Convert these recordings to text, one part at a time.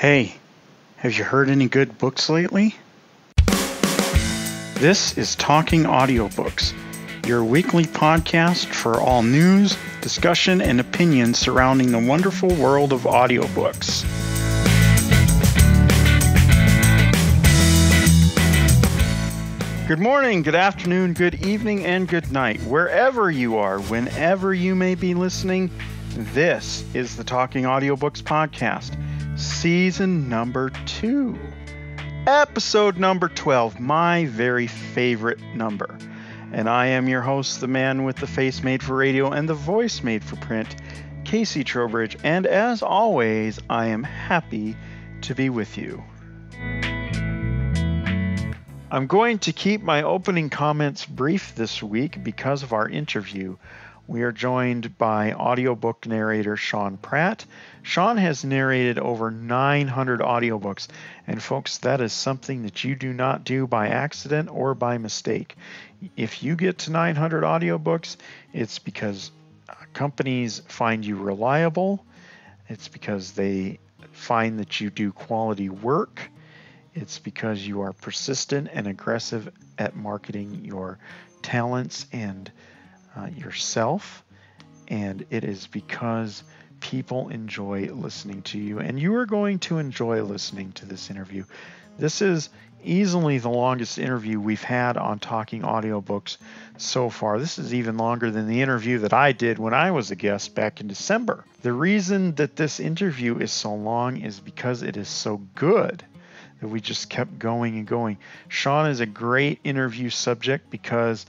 Hey, have you heard any good books lately? This is Talking Audiobooks, your weekly podcast for all news, discussion, and opinions surrounding the wonderful world of audiobooks. Good morning, good afternoon, good evening, and good night. Wherever you are, whenever you may be listening, this is the Talking Audiobooks podcast. Season number 2, episode number 12, my very favorite number. And I am your host, the man with the face made for radio and the voice made for print, Casey Trowbridge. And as always, I am happy to be with you. I'm going to keep my opening comments brief this week because of our interview. We are joined by audiobook narrator Sean Pratt. Sean has narrated over 900 audiobooks, and folks, that is something that you do not do by accident or by mistake. If you get to 900 audiobooks, it's because companies find you reliable, it's because they find that you do quality work, it's because you are persistent and aggressive at marketing your talents and yourself, and it is because people enjoy listening to you, and you are going to enjoy listening to this interview. This is easily the longest interview we've had on Talking Audiobooks so far. This is even longer than the interview that I did when I was a guest back in December. The reason that this interview is so long is because it is so good that we just kept going and going. Sean is a great interview subject because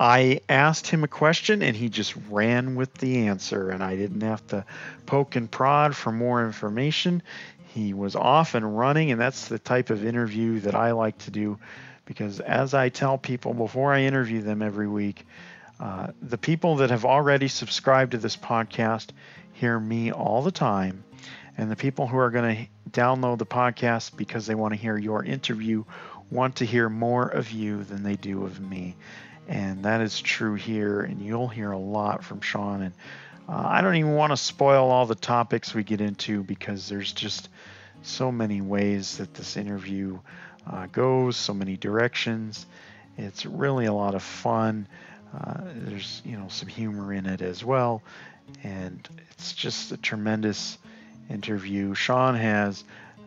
I asked him a question and he just ran with the answer, and I didn't have to poke and prod for more information. He was off and running, and that's the type of interview that I like to do because, as I tell people before I interview them every week, the people that have already subscribed to this podcast hear me all the time, and the people who are going to download the podcast because they want to hear your interview want to hear more of you than they do of me. And that is true here, and you'll hear a lot from Sean. And I don't even want to spoil all the topics we get into because there's just so many ways that this interview goes, so many directions. It's really a lot of fun. There's, some humor in it as well. And it's just a tremendous interview. Sean has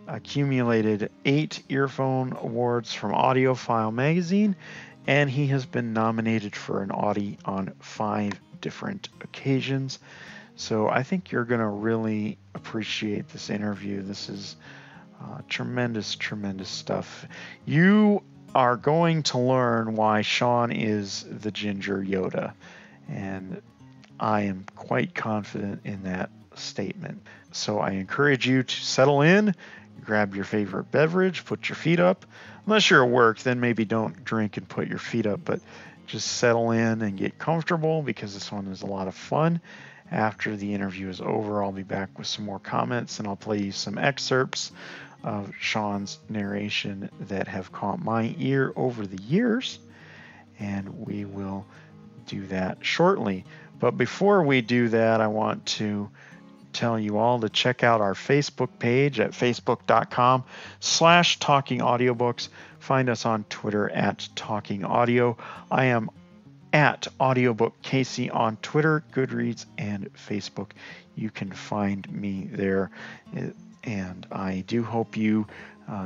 accumulated 8 earphone awards from Audiophile magazine, and he has been nominated for an Audie on 5 different occasions. So I think you're going to really appreciate this interview. This is tremendous, tremendous stuff. You are going to learn why Sean is the Ginger Yoda, and I am quite confident in that statement. So I encourage you to settle in, grab your favorite beverage, put your feet up. Unless you're at work, then maybe don't drink and put your feet up, but just settle in and get comfortable because this one is a lot of fun. After the interview is over, I'll be back with some more comments, and I'll play you some excerpts of Sean's narration that have caught my ear over the years, and we will do that shortly. But before we do that, I want to tell you all to check out our Facebook page at facebook.com/talkingaudiobooks. Find us on Twitter at Talking Audio. I am at Audiobook Casey on Twitter, Goodreads, and Facebook. You can find me there. And I do hope you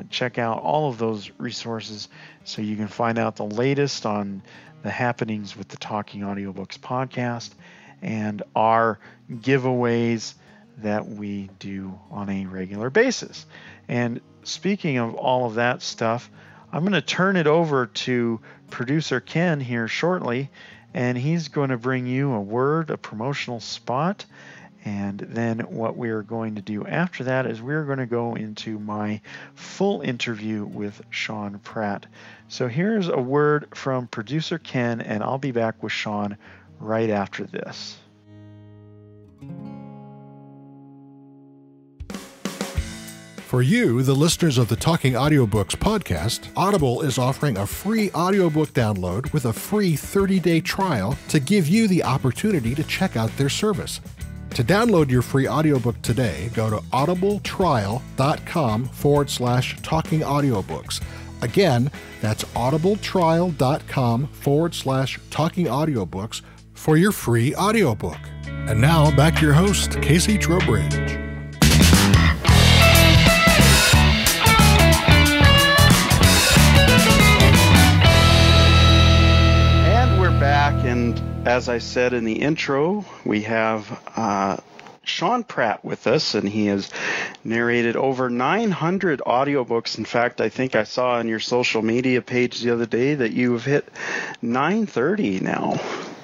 check out all of those resources so you can find out the latest on the happenings with the Talking Audiobooks podcast and our giveaways that we do on a regular basis. And speaking of all of that stuff, I'm going to turn it over to producer Ken here shortly, and he's going to bring you a word, a promotional spot, and then what we're going to do after that is we're going to go into my full interview with Sean Pratt. So here's a word from producer Ken, and I'll be back with Sean right after this. For you, the listeners of the Talking Audiobooks podcast, Audible is offering a free audiobook download with a free 30-day trial to give you the opportunity to check out their service. To download your free audiobook today, go to audibletrial.com/talkingaudiobooks. Again, that's audibletrial.com/talkingaudiobooks for your free audiobook. And now, back to your host, Casey Trowbridge. And as I said in the intro, we have Sean Pratt with us, and he has narrated over 900 audiobooks. In fact, I think I saw on your social media page the other day that you have hit 930 now.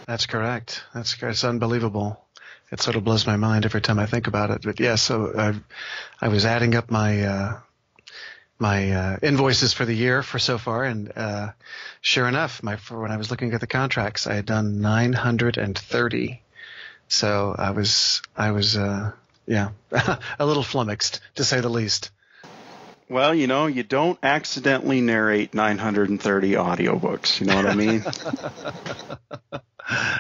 That's correct. That's correct. It's unbelievable. It sort of blows my mind every time I think about it. But, yeah, so I was adding up my my invoices for the year for so far, and sure enough, when I was looking at the contracts, I had done 930. So I was a little flummoxed, to say the least. Well, you know, you don't accidentally narrate 930 audiobooks. You know what I mean?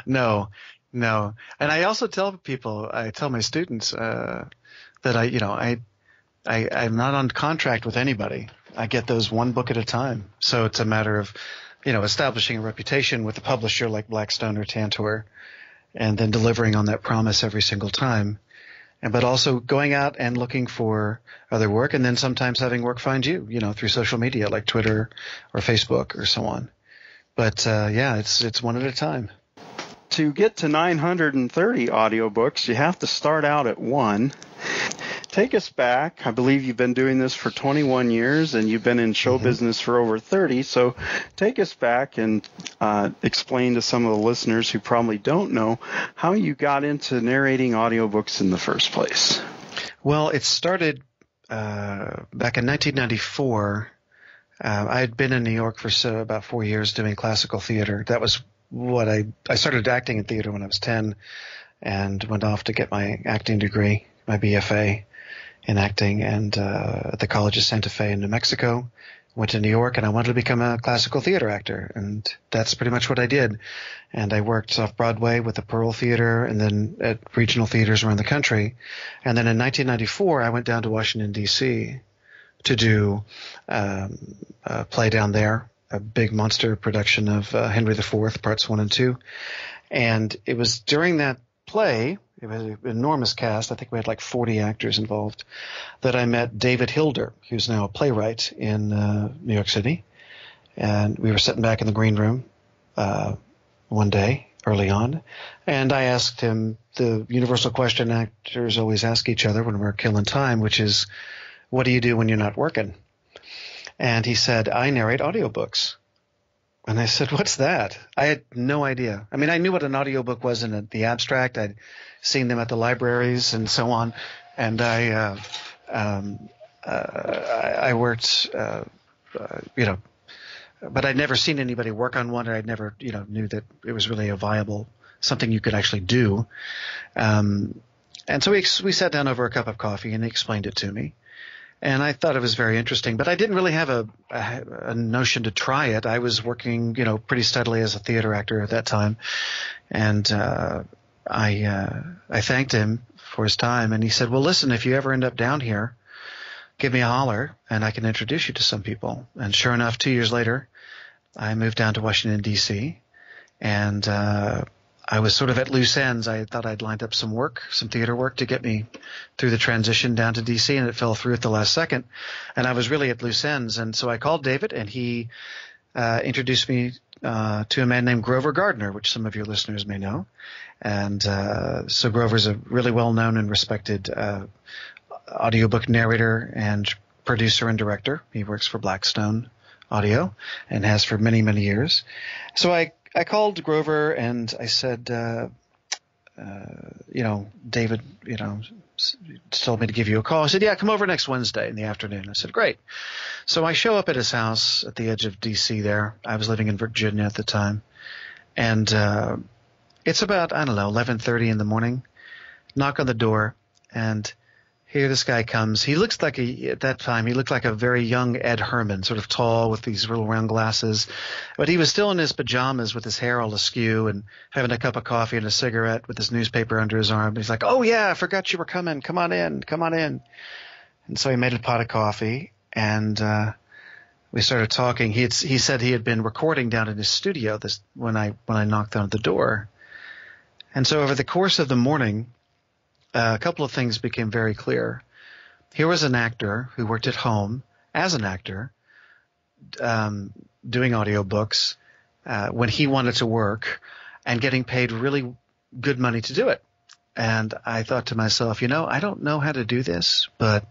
No. And I also tell people, I tell my students that I'm not on contract with anybody. I get those one book at a time. So it's a matter of, establishing a reputation with a publisher like Blackstone or Tantor, and then delivering on that promise every single time. But also going out and looking for other work, and then sometimes having work find you, through social media like Twitter or Facebook or so on. But it's one at a time. To get to 930 audiobooks, you have to start out at one. Take us back. I believe you've been doing this for 21 years, and you've been in show business for over 30. So take us back and explain to some of the listeners who probably don't know how you got into narrating audiobooks in the first place. Well, it started back in 1994. I had been in New York for about 4 years doing classical theater. That was what I started acting in theater when I was 10 and went off to get my acting degree, my BFA. In acting, and at the College of Santa Fe in New Mexico. Went to New York, and I wanted to become a classical theater actor, and that's pretty much what I did. And I worked off-Broadway with the Pearl Theater and then at regional theaters around the country. And then in 1994, I went down to Washington, D.C. to do a play down there, a big monster production of Henry IV, Parts 1 and 2. And it was during that play – it was an enormous cast. I think we had like 40 actors involved. That I met David Hilder, who's now a playwright in New York City. And we were sitting back in the green room one day early on. And I asked him the universal question actors always ask each other when we're killing time, which is, what do you do when you're not working? And he said, I narrate audiobooks. And I said, what's that? I had no idea. I mean, I knew what an audiobook was in the abstract. I'd seen them at the libraries and so on. And I worked, but I'd never seen anybody work on one, and I'd never, knew that it was really a viable something you could actually do. And so we sat down over a cup of coffee, and he explained it to me. And I thought it was very interesting, but I didn't really have a notion to try it. I was working, pretty steadily as a theater actor at that time, and I thanked him for his time. And he said, "Well, listen, if you ever end up down here, give me a holler, and I can introduce you to some people." And sure enough, 2 years later, I moved down to Washington D.C., and I was sort of at loose ends. I thought I'd lined up some work, some theater work to get me through the transition down to D.C., and it fell through at the last second. And I was really at loose ends. And so I called David, and he introduced me to a man named Grover Gardner, which some of your listeners may know. And so Grover's a really well-known and respected audiobook narrator and producer and director. He works for Blackstone Audio and has for many, many years. So I called Grover and I said, David, told me to give you a call. I said, yeah, come over next Wednesday in the afternoon. I said, great. So I show up at his house at the edge of D.C. there. I was living in Virginia at the time. And it's about, 11:30 in the morning. Knock on the door, and Here this guy comes. He looks like at that time, he looked like a very young Ed Herman, sort of tall with these little round glasses. But he was still in his pajamas with his hair all askew and having a cup of coffee and a cigarette with his newspaper under his arm. And he's like, oh, yeah, I forgot you were coming. Come on in. Come on in. And so he made a pot of coffee and we started talking. He said he had been recording down in his studio when I knocked on the door. And so over the course of the morning, a couple of things became very clear. Here was an actor who worked at home as an actor doing audiobooks when he wanted to work and getting paid really good money to do it. And I thought to myself, I don't know how to do this, but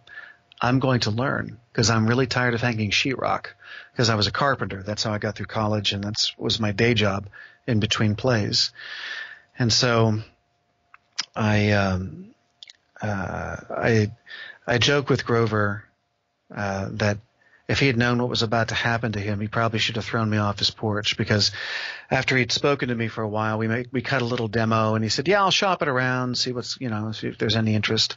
I'm going to learn because I'm really tired of hanging sheetrock because I was a carpenter. That's how I got through college, and that was my day job in between plays. And so I joke with Grover that if he had known what was about to happen to him, he probably should have thrown me off his porch, because after he'd spoken to me for a while, we cut a little demo and he said, yeah, I'll shop it around, see what's, see if there's any interest.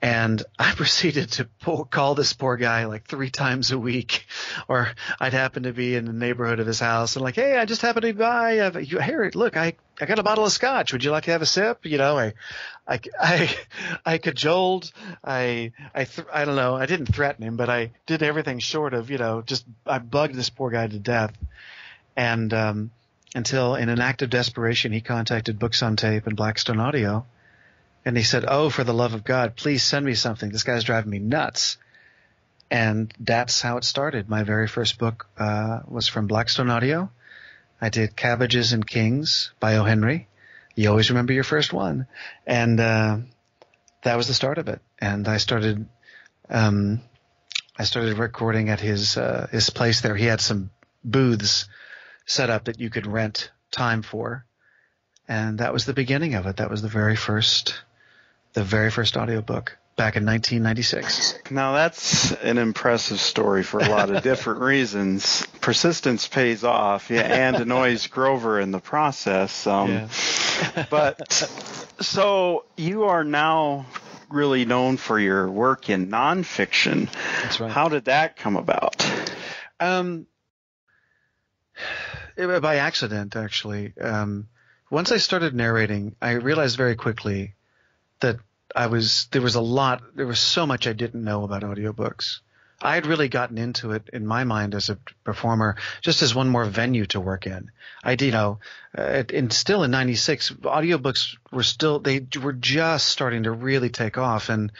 And I proceeded to call this poor guy like 3 times a week, or I'd happen to be in the neighborhood of his house and like, hey, I just happened to be by. Here, look, I got a bottle of scotch. Would you like to have a sip? I cajoled. I don't know. I didn't threaten him, but I did everything short of, I bugged this poor guy to death. And until in an act of desperation, he contacted Books on Tape and Blackstone Audio. And he said, oh, for the love of God, please send me something. This guy's driving me nuts. And that's how it started. My very first book was from Blackstone Audio. I did Cabbages and Kings by O. Henry. You always remember your first one. And that was the start of it. And I started recording at his place there. He had some booths set up that you could rent time for. And that was the beginning of it. That was the very first audiobook back in 1996. Now that's an impressive story for a lot of different reasons. Persistence pays off, and annoys Grover in the process. But so you are now really known for your work in nonfiction. That's right. How did that come about? By accident, actually. Once I started narrating, I realized very quickly that there was so much I didn't know about audiobooks. I had really gotten into it in my mind as a performer, just as one more venue to work in. Still in '96, audiobooks were just starting to really take off. And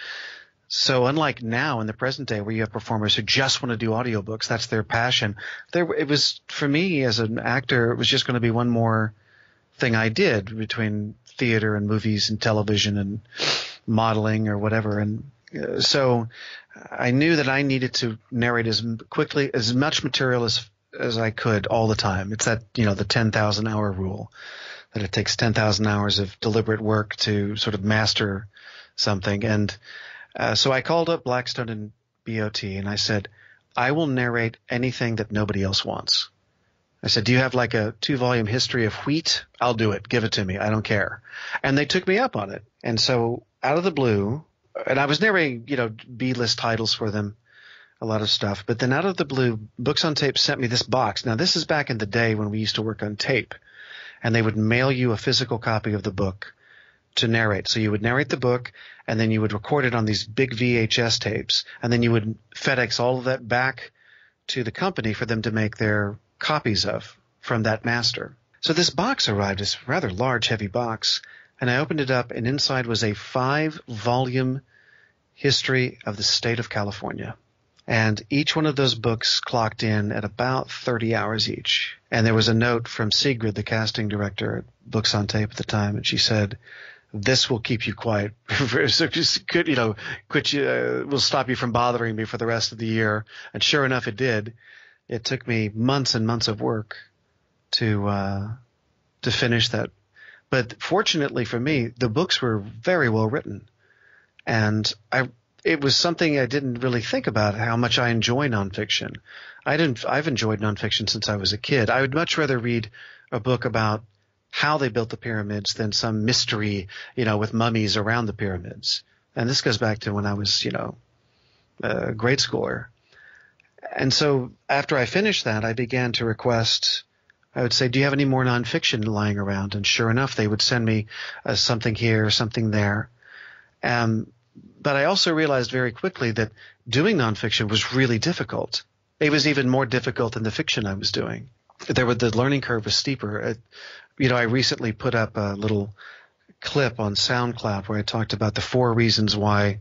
so unlike now in the present day, where you have performers who just want to do audiobooks, that's their passion. It was, for me as an actor, it was just going to be one more thing I did between theater and movies and television and modeling or whatever. And so I knew that I needed to narrate as quickly, as much material as I could all the time. It's that, the 10,000 hour rule, that it takes 10,000 hours of deliberate work to sort of master something. And so I called up Blackstone and BOT and I said, I will narrate anything that nobody else wants. I said, do you have like a 2-volume history of wheat? I'll do it. Give it to me. I don't care. And they took me up on it. And so out of the blue, and I was narrating, B-list titles for them, a lot of stuff. But then out of the blue, Books on Tape sent me this box. Now, this is back in the day when we used to work on tape, and they would mail you a physical copy of the book to narrate. So you would narrate the book, and then you would record it on these big VHS tapes, and then you would FedEx all of that back to the company for them to make their copies of from that master. So this box arrived, this rather large, heavy box. And I opened it up, and inside was a 5-volume history of the state of California. And each one of those books clocked in at about 30 hours each. And there was a note from Sigrid, the casting director at Books on Tape at the time, and she said, this will keep you quiet. So just will stop you from bothering me for the rest of the year. And sure enough, it did. It took me months and months of work to finish that. But fortunately for me, the books were very well written, and it was something I didn't really think about, how much I enjoy nonfiction. I've enjoyed nonfiction since I was a kid. I would much rather read a book about how they built the pyramids than some mystery, with mummies around the pyramids. And this goes back to when I was, a grade schooler. And so after I finished that, I began to request, I would say, do you have any more nonfiction lying around? And sure enough, they would send me something here, something there. But I also realized very quickly that doing nonfiction was really difficult. It was even more difficult than the fiction I was doing. The learning curve was steeper. I recently put up a little clip on SoundCloud where I talked about the 4 reasons why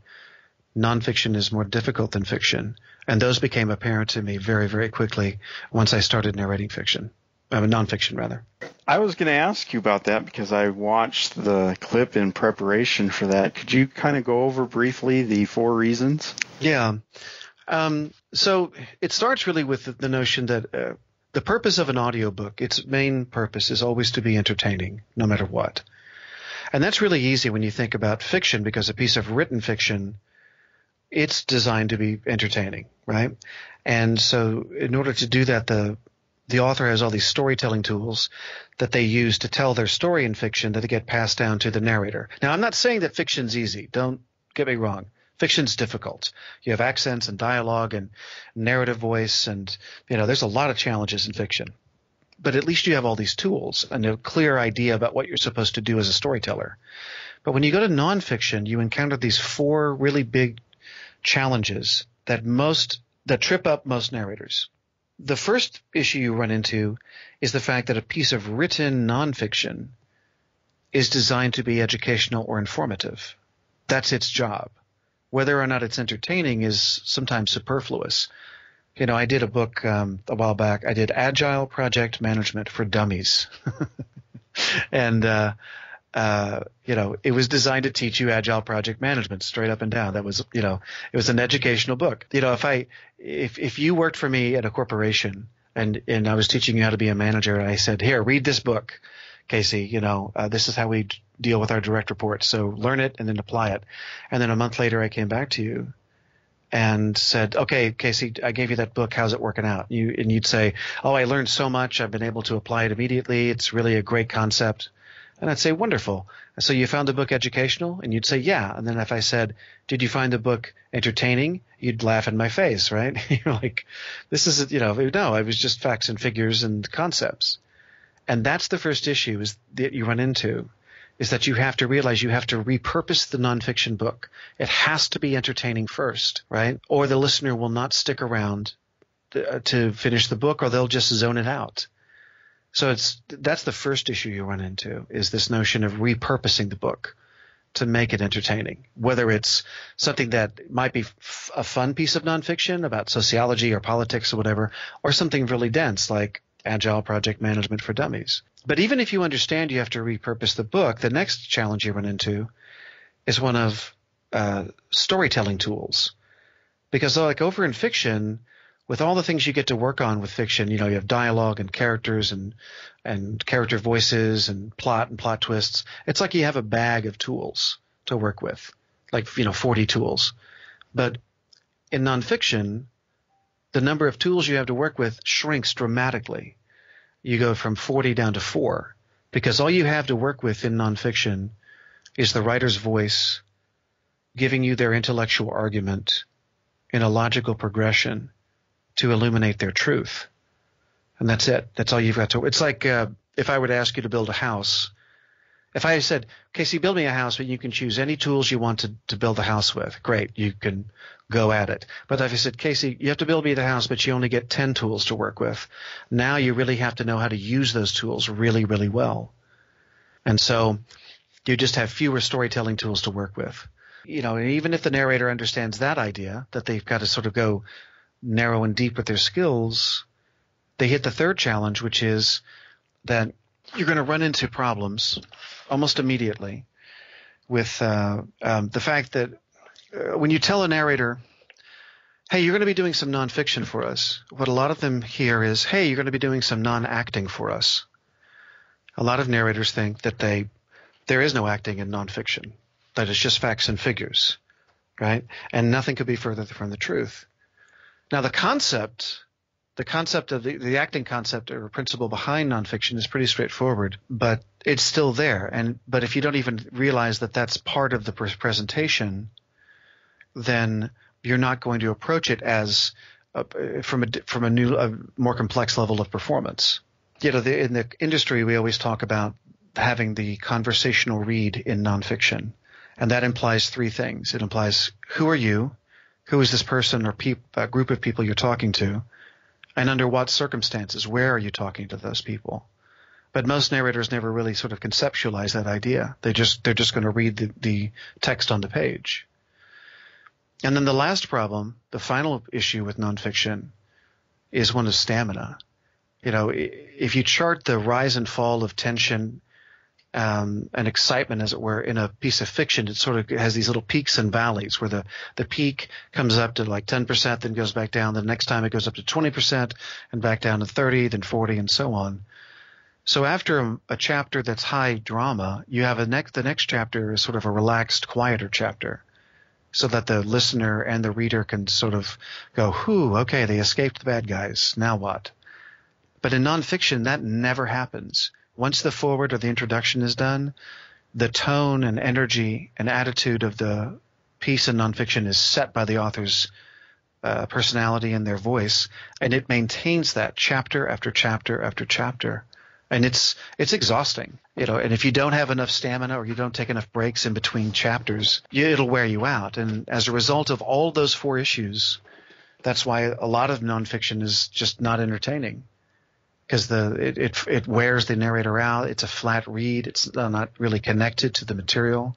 nonfiction is more difficult than fiction. And those became apparent to me very, very quickly once I started narrating fiction. Nonfiction, rather. I was going to ask you about that because I watched the clip in preparation for that. Could you kind of go over briefly the 4 reasons? Yeah. So it starts really with the notion that the purpose of an audiobook, its main purpose is always to be entertaining, no matter what. And that's really easy when you think about fiction, because a piece of written fiction, it's designed to be entertaining, right? And so in order to do that, the author has all these storytelling tools that they use to tell their story in fiction that they get passed down to the narrator. Now, I'm not saying that fiction's easy. Don't get me wrong. Fiction's difficult. You have accents and dialogue and narrative voice and, there's a lot of challenges in fiction. But at least you have all these tools and a clear idea about what you're supposed to do as a storyteller. But when you go to nonfiction, you encounter these 4 really big challenges that trip up most narrators. The first issue you run into is the fact that a piece of written nonfiction is designed to be educational or informative. That's its job. Whether or not it's entertaining is sometimes superfluous. I did a book a while back. I did Agile Project Management for Dummies. And, it was designed to teach you agile project management straight up and down. That was, it was an educational book. If you worked for me at a corporation and I was teaching you how to be a manager, and I said, here, read this book, Casey, this is how we deal with our direct reports. So learn it and then apply it. And then a month later, I came back to you and said, okay, Casey, I gave you that book. How's it working out? And you'd say, oh, I learned so much. I've been able to apply it immediately. It's really a great concept. And I'd say, wonderful. So you found the book educational? And you'd say, yeah. And then if I said, did you find the book entertaining? You'd laugh in my face, right? You're like, this is, no, it was just facts and figures and concepts. And that's the first issue is that you run into. Is that you have to realize you have to repurpose the nonfiction book. It has to be entertaining first, right? Or the listener will not stick around to finish the book, or they'll just zone it out. So that's the first issue you run into is this notion of repurposing the book to make it entertaining, whether it's something that might be a fun piece of nonfiction about sociology or politics or whatever, or something really dense like Agile Project Management for Dummies. But even if you understand you have to repurpose the book, the next challenge you run into is one of storytelling tools. Because like over in fiction, with all the things you get to work on with fiction, you have dialogue and characters and character voices and plot twists. It's like you have a bag of tools to work with, like 40 tools. But in nonfiction, the number of tools you have to work with shrinks dramatically. You go from 40 down to 4 because all you have to work with in nonfiction is the writer's voice giving you their intellectual argument in a logical progression to illuminate their truth. And that's it. That's all you've got to – it's like if I were to ask you to build a house. If I said, Casey, build me a house, but you can choose any tools you want to build the house with. Great. You can go at it. But if I said, Casey, you have to build me the house, but you only get 10 tools to work with. Now you really have to know how to use those tools really, really well. And so you just have fewer storytelling tools to work with. And even if the narrator understands that idea, that they've got to sort of go – narrow and deep with their skills, they hit the third challenge, which is that you're going to run into problems almost immediately with the fact that when you tell a narrator, hey, you're going to be doing some nonfiction for us, what a lot of them hear is, hey, you're going to be doing some non-acting for us. A lot of narrators think that there is no acting in nonfiction, that it's just facts and figures, right? And nothing could be further from the truth. Now, the concept of the acting concept or principle behind nonfiction is pretty straightforward, but it's still there. But if you don't even realize that that's part of the presentation, then you're not going to approach it as from a new, more complex level of performance. You know, in the industry, we always talk about having the conversational read in nonfiction, and that implies three things. It implies who are you, who is this person or group of people you're talking to, and under what circumstances, where are you talking to those people? But most narrators never really sort of conceptualize that idea. They're just going to read the text on the page. And then the last problem, the final issue with nonfiction, is one of stamina. You know, if you chart the rise and fall of tension and excitement, as it were, in a piece of fiction, it sort of has these little peaks and valleys where the peak comes up to like 10%, then goes back down. The next time it goes up to 20% and back down to 30, then 40, and so on. So after a chapter that's high drama, you have the next chapter is sort of a relaxed, quieter chapter, so that the listener and the reader can sort of go, whew, okay, they escaped the bad guys. Now what? But in nonfiction, that never happens. Once the foreword or the introduction is done, the tone and energy and attitude of the piece in nonfiction is set by the author's personality and their voice, and it maintains that chapter after chapter after chapter. And it's exhausting, you know, and if you don't have enough stamina or you don't take enough breaks in between chapters, it'll wear you out. And as a result of all those four issues, that's why a lot of nonfiction is just not entertaining, because it wears the narrator out. It's a flat read. It's not really connected to the material.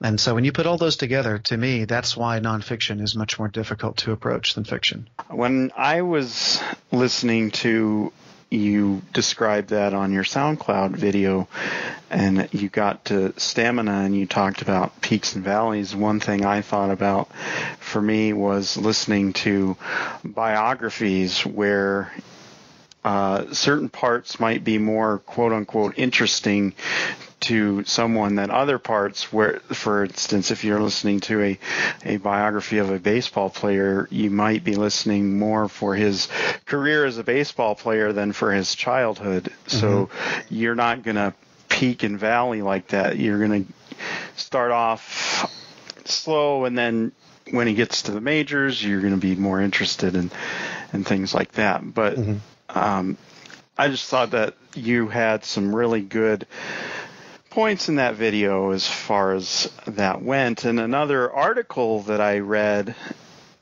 And so when you put all those together, to me, that's why nonfiction is much more difficult to approach than fiction. When I was listening to you described that on your SoundCloud video, and you got to stamina and you talked about peaks and valleys. One thing I thought about for me was listening to biographies where certain parts might be more quote-unquote interesting to someone than other parts, where, for instance, if you're listening to a biography of a baseball player, you might be listening more for his career as a baseball player than for his childhood. Mm-hmm. So you're not going to peak and valley like that. You're going to start off slow, and then when he gets to the majors, you're going to be more interested in things like that. But mm-hmm. I just thought that you had some really good points in that video as far as that went. And another article that I read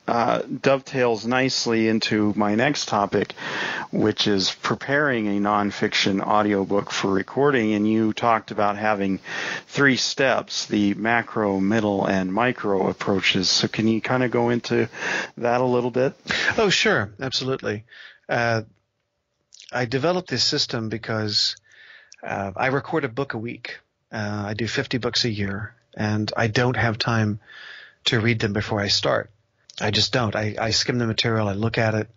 dovetails nicely into my next topic, which is preparing a nonfiction audiobook for recording. And you talked about having three steps: the macro, middle, and micro approaches. So can you kind of go into that a little bit? Oh, sure. Absolutely. I developed this system because I record a book a week. I do 50 books a year, and I don't have time to read them before I start. I just don't. I skim the material. I look at it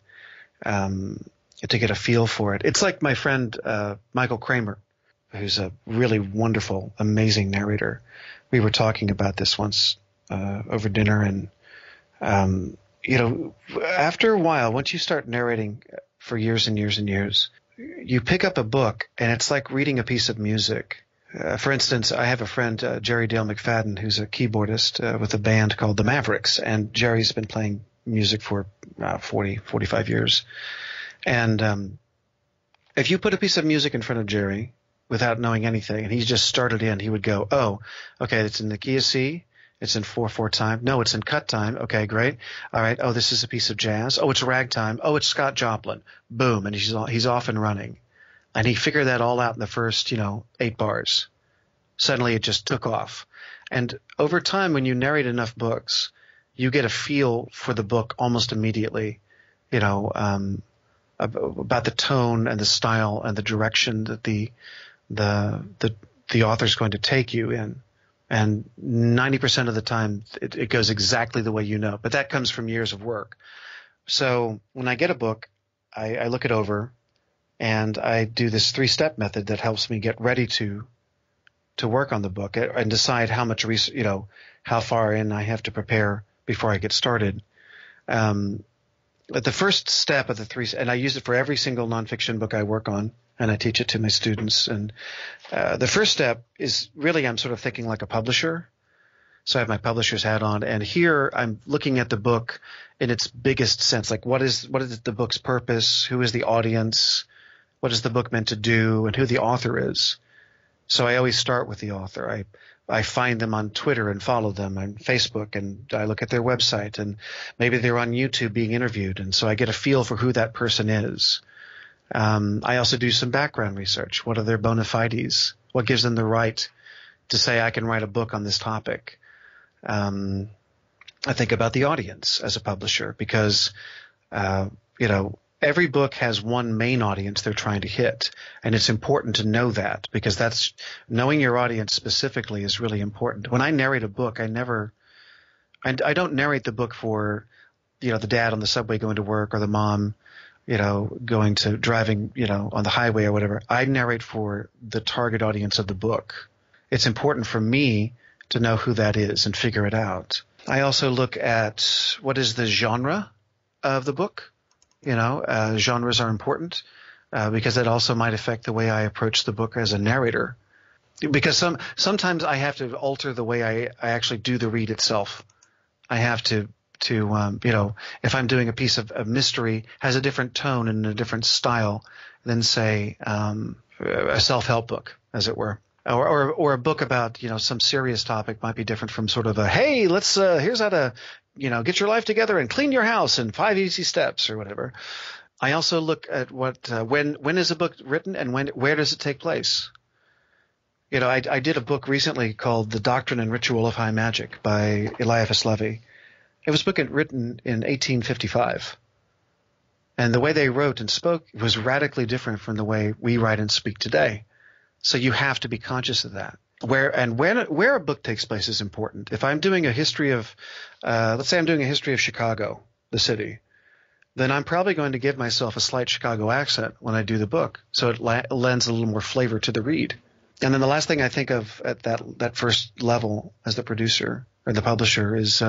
to get a feel for it. It's like my friend Michael Kramer, who's a really wonderful, amazing narrator. We were talking about this once over dinner, and you know, after a while, once you start narrating for years and years and years, you pick up a book and it's like reading a piece of music. For instance, I have a friend, Jerry Dale McFadden, who's a keyboardist with a band called The Mavericks. And Jerry's been playing music for 40, 45 years. And if you put a piece of music in front of Jerry without knowing anything and he just started in, he would go, oh, okay, it's in the key of C. It's in 4/4 time. No, it's in cut time. Okay, great. All right. Oh, this is a piece of jazz. Oh, it's rag time. Oh, it's Scott Joplin. Boom. And he's off and running. And he figured that all out in the first, you know, 8 bars. Suddenly it just took off. And over time, when you narrate enough books, you get a feel for the book almost immediately, you know, about the tone and the style and the direction that the author's going to take you in. And 90% of the time, it goes exactly the way you know. But that comes from years of work. So when I get a book, I look it over, and I do this three-step method that helps me get ready to work on the book and decide how much research, you know, how far in I have to prepare before I get started. But the first step of the three, and I use it for every single nonfiction book I work on, and I teach it to my students. And the first step is really, I'm sort of thinking like a publisher. So I have my publisher's hat on, and here I'm looking at the book in its biggest sense. Like, what is the book's purpose? Who is the audience? What is the book meant to do, and who the author is? So I always start with the author. I find them on Twitter and follow them on Facebook, and I look at their website, and maybe they're on YouTube being interviewed. And so I get a feel for who that person is. I also do some background research. What are their bona fides? What gives them the right to say, I can write a book on this topic? I think about the audience as a publisher, because, every book has one main audience they're trying to hit, and it's important to know that, because that's knowing your audience specifically is really important. When I narrate a book, I don't narrate the book for, the dad on the subway going to work, or the mom, going to driving, on the highway or whatever. I narrate for the target audience of the book. It's important for me to know who that is and figure it out. I also look at what is the genre of the book. Genres are important because it also might affect the way I approach the book as a narrator, because sometimes I have to alter the way I actually do the read itself. I have to if I'm doing a piece of mystery, has a different tone and a different style than, say, a self-help book, as it were. Or a book about, some serious topic might be different from sort of a, hey, let's here's how to, get your life together and clean your house in 5 easy steps or whatever. I also look at what when is a book written, and where does it take place? I did a book recently called The Doctrine and Ritual of High Magic by Eliphas Levi. It was written in 1855. And the way they wrote and spoke was radically different from the way we write and speak today. So you have to be conscious of that. Where a book takes place is important. If I'm doing a history of let's say I'm doing a history of Chicago, the city, then I'm probably going to give myself a slight Chicago accent when I do the book. So it lends a little more flavor to the read. And then the last thing I think of at that first level as the producer or the publisher is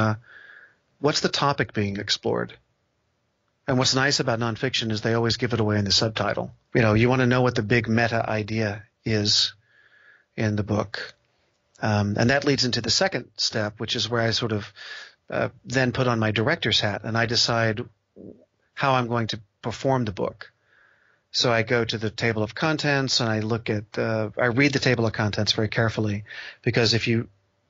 what's the topic being explored? And what's nice about nonfiction is they always give it away in the subtitle. You want to know what the big meta idea is in the book. And that leads into the second step, which is where I sort of then put on my director's hat and I decide how I'm going to perform the book. So I go to the table of contents and I look at I read the table of contents very carefully, because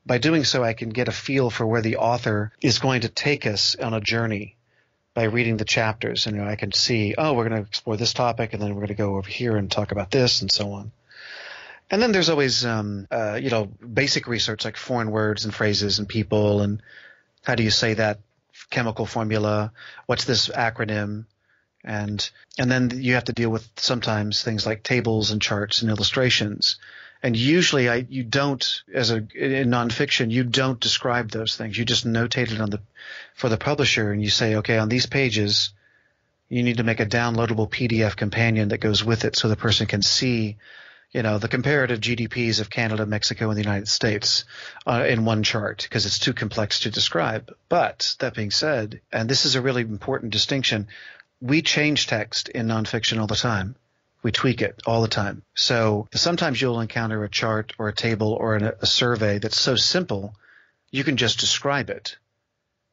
by doing so I can get a feel for where the author is going to take us on a journey by reading the chapters. And I can see, oh, we're going to explore this topic, and then we're going to go over here and talk about this, and so on. And then there's always, basic research like foreign words and phrases and people, and how do you say that chemical formula? What's this acronym? And then you have to deal with sometimes things like tables and charts and illustrations. And usually you don't, in nonfiction, you don't describe those things. You just notate it for the publisher, and you say, okay, on these pages, you need to make a downloadable PDF companion that goes with it so the person can see the comparative GDPs of Canada, Mexico, and the United States in one chart, because it's too complex to describe. But that being said, and this is a really important distinction, we change text in nonfiction all the time. We tweak it all the time. So sometimes you'll encounter a chart or a table or a survey that's so simple you can just describe it.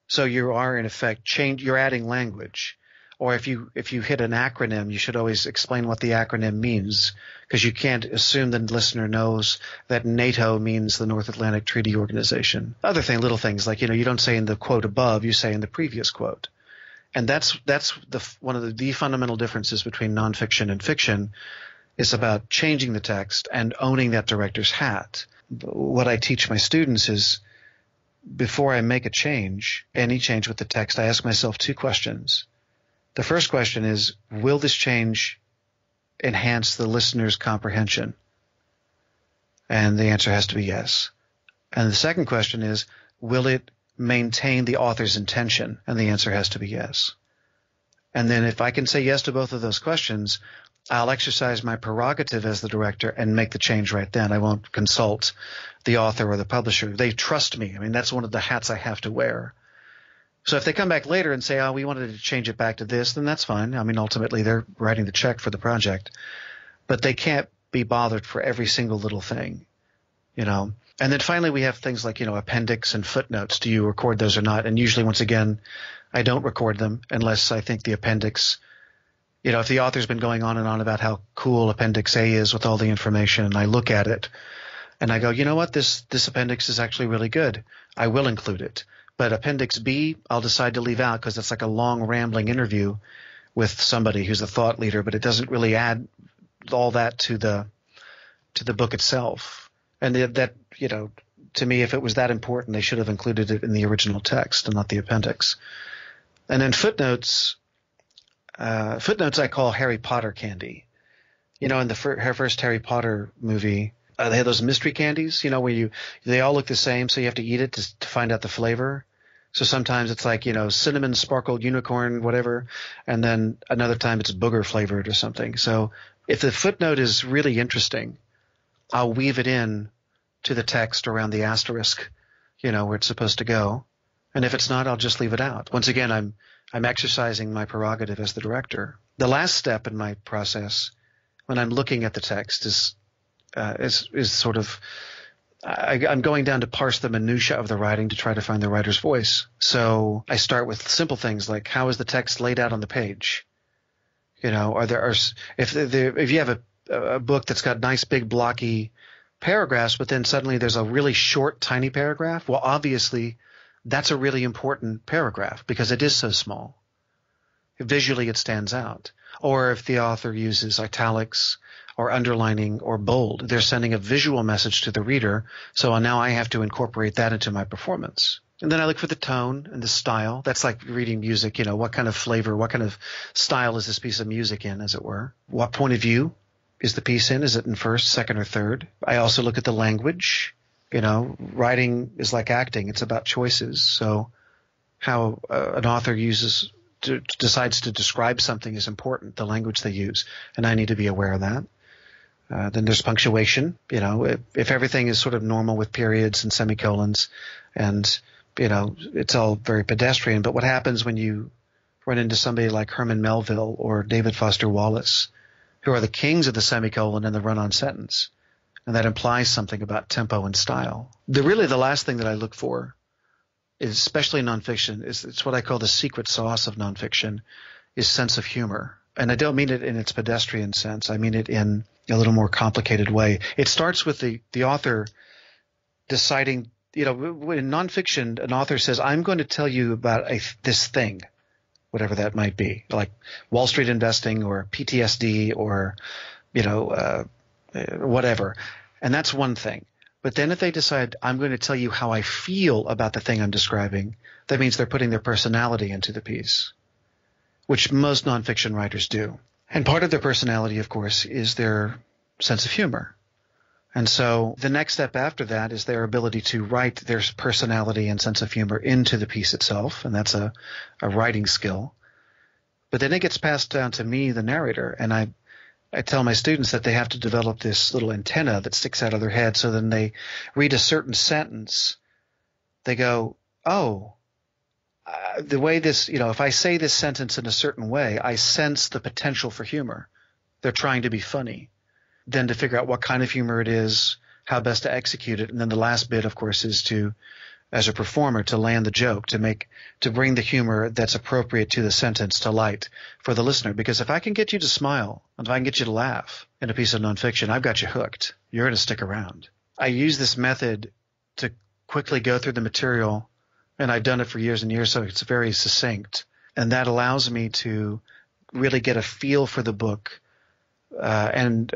So you are, in effect, you're adding language. Or if you hit an acronym, you should always explain what the acronym means, because you can't assume the listener knows that NATO means the North Atlantic Treaty Organization. Little things like, you don't say in the quote above, you say in the previous quote. And that's one of the fundamental differences between nonfiction and fiction. It's about changing the text and owning that director's hat. What I teach my students is, before I make a change, any change with the text, I ask myself 2 questions. The first question is, will this change enhance the listener's comprehension? And the answer has to be yes. And the second question is, will it maintain the author's intention? And the answer has to be yes. And then if I can say yes to both of those questions, I'll exercise my prerogative as the director and make the change right then. I won't consult the author or the publisher. They trust me. I mean, that's one of the hats I have to wear. So if they come back later and say, oh, we wanted to change it back to this, then that's fine. I mean, ultimately, they're writing the check for the project. But they can't be bothered for every single little thing. you know. And then finally we have things like, you know, appendix and footnotes. Do you record those or not? And usually, once again, I don't record them unless I think the appendix, you know, if the author's been going on and on about how cool Appendix A is with all the information, and I look at it and I go, you know what, this appendix is actually really good. I will include it. But Appendix B I'll decide to leave out because it's like a long, rambling interview with somebody who's a thought leader, but it doesn't really add all that to the book itself. And that, you know, to me, if it was that important, they should have included it in the original text and not the appendix. And then footnotes. Footnotes I call Harry Potter candy. You know, in the first Harry Potter movie, they had those mystery candies, you know, where they all look the same, so you have to eat it to find out the flavor. So sometimes it's like, you know, cinnamon sparkled unicorn, whatever, and then another time it's booger flavored or something. So if the footnote is really interesting, I'll weave it in to the text around the asterisk, you know, where it's supposed to go. And if it's not, I'll just leave it out. Once again, I'm exercising my prerogative as the director. The last step in my process, when I'm looking at the text, is sort of I'm going down to parse the minutia of the writing to try to find the writer's voice. So I start with simple things like, how is the text laid out on the page? You know, if you have a book that's got nice big blocky paragraphs, but then suddenly there's a really short, tiny paragraph. Well, obviously, that's a really important paragraph because it is so small. Visually, it stands out. Or if the author uses italics or underlining or bold, they're sending a visual message to the reader, so now I have to incorporate that into my performance. And then I look for the tone and the style. That's like reading music, you know, what kind of flavor, what kind of style is this piece of music in, as it were? What point of view is the piece in? Is it in first, second, or third? I also look at the language. You know, writing is like acting. It's about choices. So how an author decides to describe something is important, the language they use. And I need to be aware of that. Then there's punctuation. You know, if everything is sort of normal with periods and semicolons and, you know, it's all very pedestrian. But what happens when you run into somebody like Herman Melville or David Foster Wallace, who are the kings of the semicolon and the run-on sentence? And that implies something about tempo and style. The last thing that I look for, is, especially in nonfiction, it's what I call the secret sauce of nonfiction, is sense of humor. And I don't mean it in its pedestrian sense. I mean it in a little more complicated way. It starts with the author deciding, you know, in nonfiction, an author says, I'm going to tell you about this thing, whatever that might be, like Wall Street investing or PTSD or, you know, whatever. And that's one thing. But then if they decide, I'm going to tell you how I feel about the thing I'm describing, that means they're putting their personality into the piece, which most nonfiction writers do. And part of their personality, of course, is their sense of humor. And so the next step after that is their ability to write their personality and sense of humor into the piece itself. And that's a writing skill. But then it gets passed down to me, the narrator, and I tell my students that they have to develop this little antenna that sticks out of their head, so then they read a certain sentence. They go, oh, the way this – you know, if I say this sentence in a certain way, I sense the potential for humor. They're trying to be funny. Then to figure out what kind of humor it is, how best to execute it. And then the last bit, of course, is to – as a performer, to land the joke, to bring the humor that's appropriate to the sentence to light for the listener. Because if I can get you to smile, and if I can get you to laugh in a piece of nonfiction, I've got you hooked. You're going to stick around. I use this method to quickly go through the material, and I've done it for years and years, so it's very succinct. And that allows me to really get a feel for the book and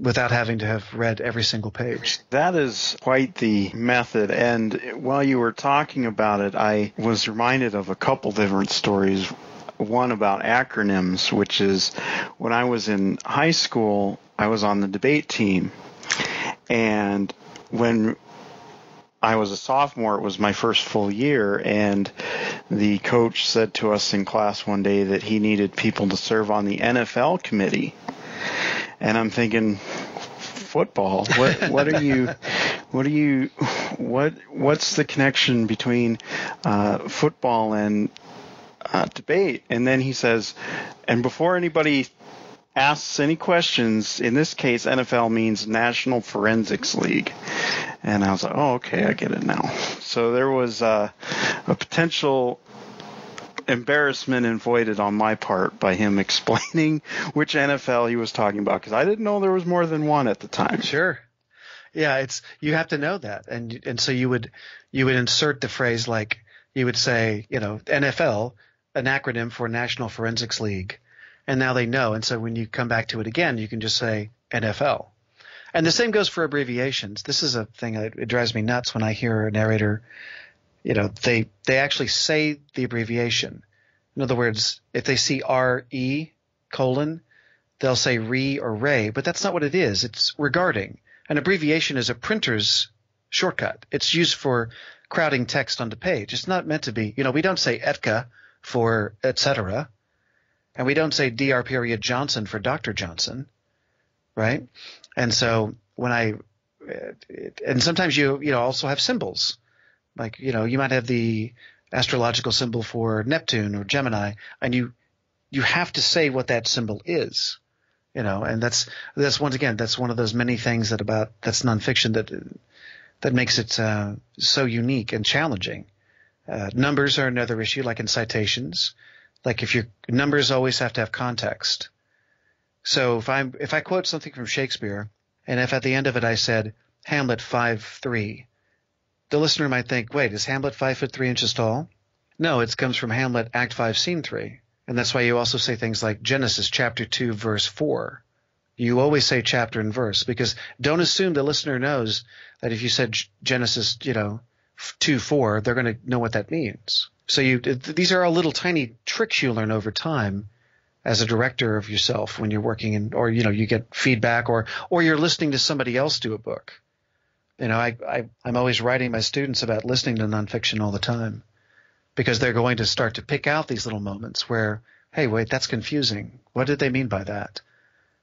without having to have read every single page. That is quite the method. And while you were talking about it, I was reminded of a couple different stories. One about acronyms, which is when I was in high school, I was on the debate team. And when I was a sophomore, it was my first full year, and the coach said to us in class one day that he needed people to serve on the NFL committee. And I'm thinking, football. What's the connection between football and debate? And then he says, and before anybody asks any questions. In this case, NFL means National Forensics League. And I was like, oh, okay, I get it now. So there was a potential embarrassment avoided on my part by him explaining which NFL he was talking about, because I didn't know there was more than one at the time. Sure. Yeah, it's, you have to know that. And so you would insert the phrase, like you would say, you know, NFL, an acronym for National Forensics League. And now they know. And so when you come back to it again, you can just say NFL. And the same goes for abbreviations. This is a thing that it drives me nuts when I hear a narrator, you know, they actually say the abbreviation. In other words, if they see RE: they'll say re or ray, but that's not what it is. It's regarding. An abbreviation is a printer's shortcut. It's used for crowding text on the page. It's not meant to be, you know, we don't say ETCA for et cetera. And we don't say Dr. Johnson for Dr. Johnson, right? And so when and sometimes you also have symbols, like, you know, you might have the astrological symbol for Neptune or Gemini, and you have to say what that symbol is, you know, and that's once again, that's one of those many things that's nonfiction that makes it so unique and challenging. Numbers are another issue, like in citations. Like if your numbers always have to have context. So if I quote something from Shakespeare, and if at the end of it I said Hamlet 5'3", the listener might think, wait, is Hamlet 5'3" tall? No, it comes from Hamlet Act 5, Scene 3, and that's why you also say things like Genesis chapter 2, verse 4. You always say chapter and verse, because don't assume the listener knows that if you said Genesis, you know, 2:4, they're going to know what that means. So these are all little tiny tricks you learn over time as a director of yourself when you're working in, or, you know, you get feedback or you're listening to somebody else do a book. You know, I'm always writing my students about listening to nonfiction all the time, because they're going to start to pick out these little moments where, hey, wait, that's confusing. What did they mean by that?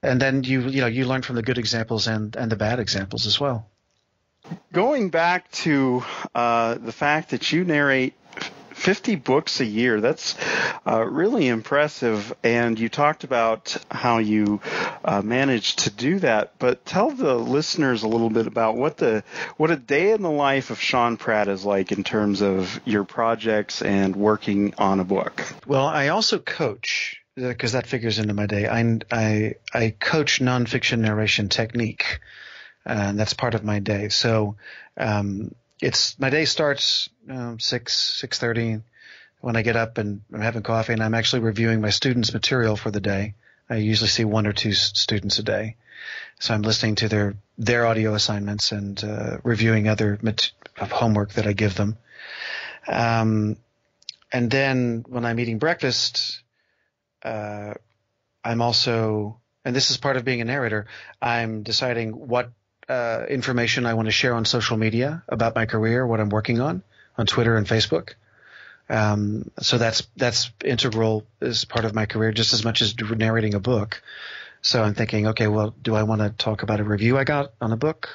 And then you learn from the good examples and the bad examples as well. Going back to the fact that you narrate 50 books a year, that's really impressive. And you talked about how you managed to do that, but tell the listeners a little bit about what a day in the life of Sean Pratt is like in terms of your projects and working on a book. Well, I also coach, because that figures into my day. I coach nonfiction narration technique, and that's part of my day. So it's my day starts 6:30 when I get up, and I'm having coffee, and I'm actually reviewing my students' material for the day. I usually see one or two students a day, so I'm listening to their audio assignments and reviewing other homework that I give them. And then when I'm eating breakfast, I'm also, and this is part of being a narrator, I'm deciding what information I want to share on social media about my career, what I'm working on Twitter and Facebook. So that's integral as part of my career, just as much as narrating a book. So I'm thinking, okay, well, do I want to talk about a review I got on a book,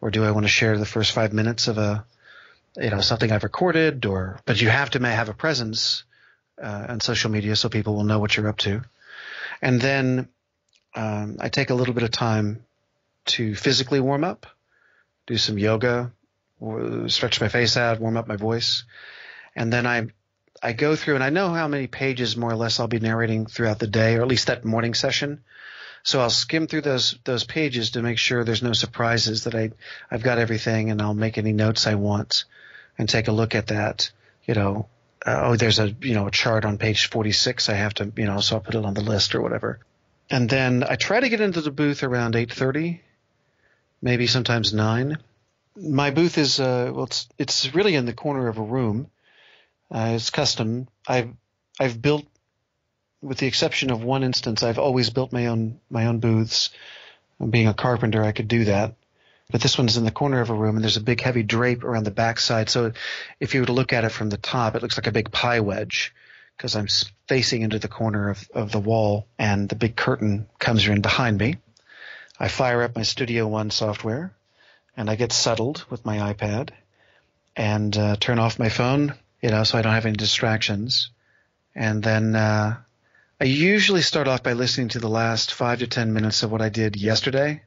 or do I want to share the first 5 minutes of something I've recorded? But you have to have a presence on social media so people will know what you're up to. And then I take a little bit of time to physically warm up, do some yoga, stretch my face out, warm up my voice. And then I go through, and I know how many pages more or less I'll be narrating throughout the day, or at least that morning session. So I'll skim through those pages to make sure there's no surprises, that I've got everything, and I'll make any notes I want and take a look at that. You know, there's a chart on page 46 I have to, so I'll put it on the list or whatever. And then I try to get into the booth around 8:30. Maybe sometimes 9. My booth is it's really in the corner of a room. It's custom. I've built, with the exception of one instance, I've always built my own booths. Being a carpenter, I could do that, but this one's in the corner of a room, and there's a big heavy drape around the backside. So if you were to look at it from the top, it looks like a big pie wedge, because I'm facing into the corner of the wall, and the big curtain comes in behind me. I fire up my Studio One software, and I get settled with my iPad, and turn off my phone, so I don't have any distractions. And then I usually start off by listening to the last 5 to 10 minutes of what I did yesterday,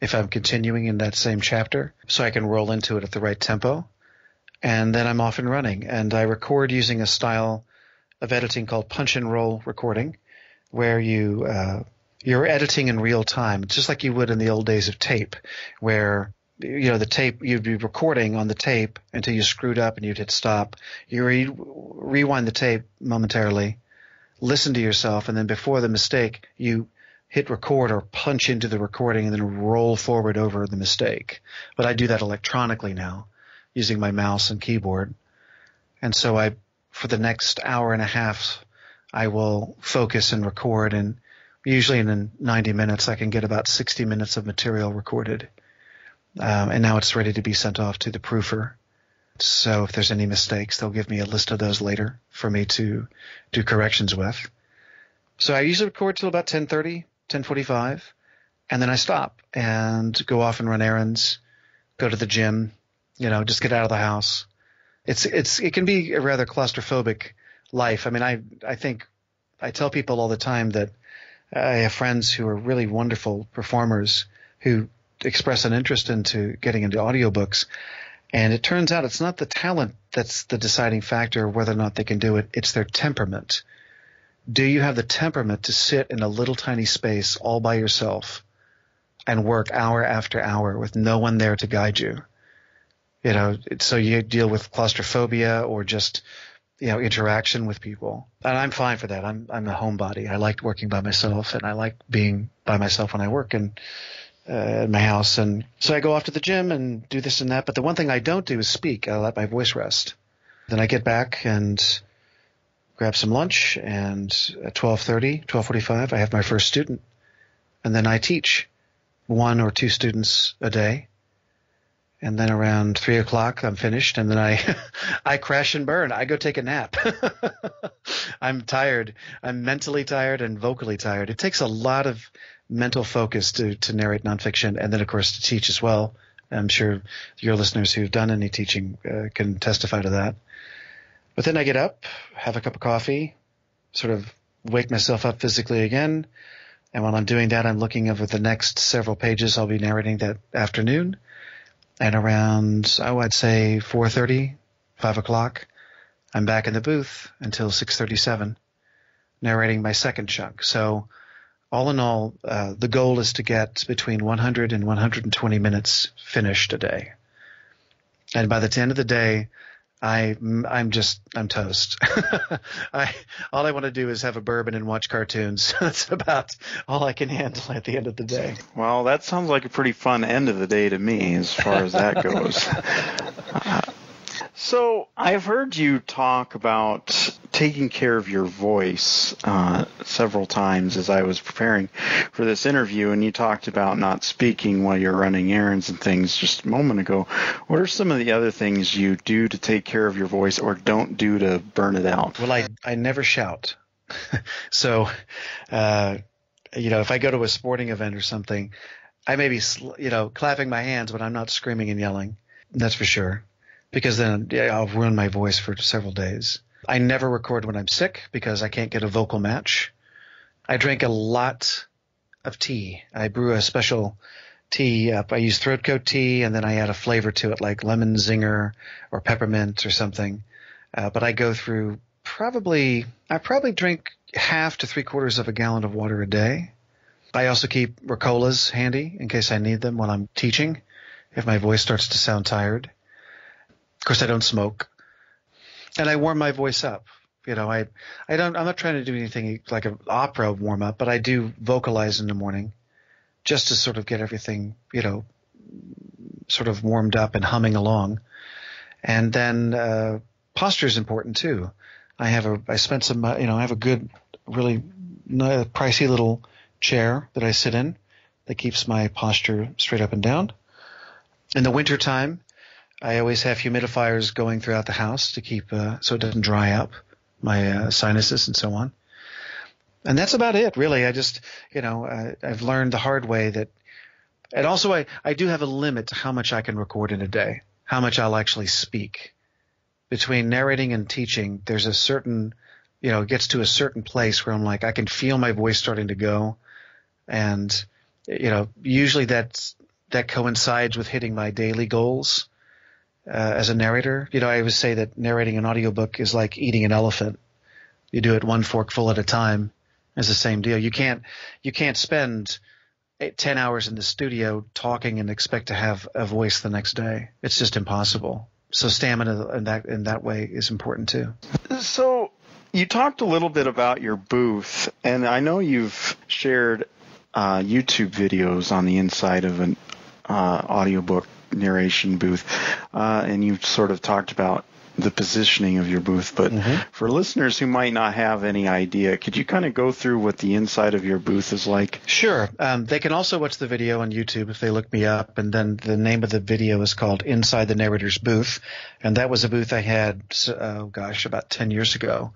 if I'm continuing in that same chapter, so I can roll into it at the right tempo. And then I'm off and running. And I record using a style of editing called punch and roll recording, where you're editing in real time, just like you would in the old days of tape, where the tape, you'd be recording on the tape until you screwed up and you'd hit stop. You rewind the tape momentarily, listen to yourself, and then before the mistake, you hit record or punch into the recording and then roll forward over the mistake. But I do that electronically now using my mouse and keyboard. And so for the next hour and a half, I will focus and record, and usually in 90 minutes I can get about 60 minutes of material recorded. And now it's ready to be sent off to the proofer. So if there's any mistakes, they'll give me a list of those later for me to do corrections with. So I usually record till about 10:30, 10:45, and then I stop and go off and run errands, go to the gym, just get out of the house. It can be a rather claustrophobic life. I mean, I think I tell people all the time that I have friends who are really wonderful performers who express an interest into getting into audiobooks, and it turns out it's not the talent that's the deciding factor whether or not they can do it. It's their temperament. Do you have the temperament to sit in a little tiny space all by yourself and work hour after hour with no one there to guide you? So you deal with claustrophobia or just interaction with people. And I'm fine for that. I'm a homebody. I like working by myself, and I like being by myself when I work and at my house. And so I go off to the gym and do this and that. But the one thing I don't do is speak. I let my voice rest. Then I get back and grab some lunch, and at 12:30, 12:45, I have my first student. And then I teach one or two students a day. And then around 3 o'clock, I'm finished, and then I crash and burn. I go take a nap. I'm tired. I'm mentally tired and vocally tired. It takes a lot of mental focus to narrate nonfiction, and then, of course, to teach as well. I'm sure your listeners who've done any teaching can testify to that. But then I get up, have a cup of coffee, sort of wake myself up physically again. And while I'm doing that, I'm looking over the next several pages I'll be narrating that afternoon. And around, I'd say 4:30, 5 o'clock, I'm back in the booth until 6:37, narrating my second chunk. So all in all, the goal is to get between 100 and 120 minutes finished a day. And by the end of the day, I'm toast. All I want to do is have a bourbon and watch cartoons. That's about all I can handle at the end of the day. Well, that sounds like a pretty fun end of the day to me as far as that goes. So I've heard you talk about taking care of your voice several times as I was preparing for this interview, and you talked about not speaking while you're running errands and things just a moment ago. What are some of the other things you do to take care of your voice or don't do to burn it out? Well, I never shout. So, if I go to a sporting event or something, I may be, clapping my hands, but I'm not screaming and yelling. That's for sure. Because then I'll ruin my voice for several days. I never record when I'm sick because I can't get a vocal match. I drink a lot of tea. I brew a special tea up. I use throat coat tea, and then I add a flavor to it like lemon zinger or peppermint or something. But I go through I probably drink half to 3/4 of a gallon of water a day. I also keep Ricolas handy in case I need them when I'm teaching if my voice starts to sound tired. Of course, I don't smoke, and I warm my voice up. I'm not trying to do anything like an opera warm up, but I do vocalize in the morning just to sort of get everything, sort of warmed up and humming along. And then posture is important too. I have a good, really pricey little chair that I sit in that keeps my posture straight up and down. In the wintertime, I always have humidifiers going throughout the house to keep so it doesn't dry up my sinuses and so on. And that's about it, really. I just, I've learned the hard way that – and also I do have a limit to how much I can record in a day, how much I'll actually speak. Between narrating and teaching, there's a certain you know, it gets to a certain place where I'm like, I can feel my voice starting to go. And, you know, usually that coincides with hitting my daily goals as a narrator. You know, I always say that narrating an audiobook is like eating an elephant. You do it one forkful at a time. It's the same deal. You can't spend 10 hours in the studio talking and expect to have a voice the next day. It's just impossible. So stamina in that way is important too. So you talked a little bit about your booth, and I know you've shared YouTube videos on the inside of an audiobook narration booth, and you've sort of talked about the positioning of your booth. But for listeners who might not have any idea, could you kind of go through what the inside of your booth is like? Sure. They can also watch the video on YouTube if they look me up. And then the name of the video is called Inside the Narrator's Booth. And that was a booth I had, about 10 years ago.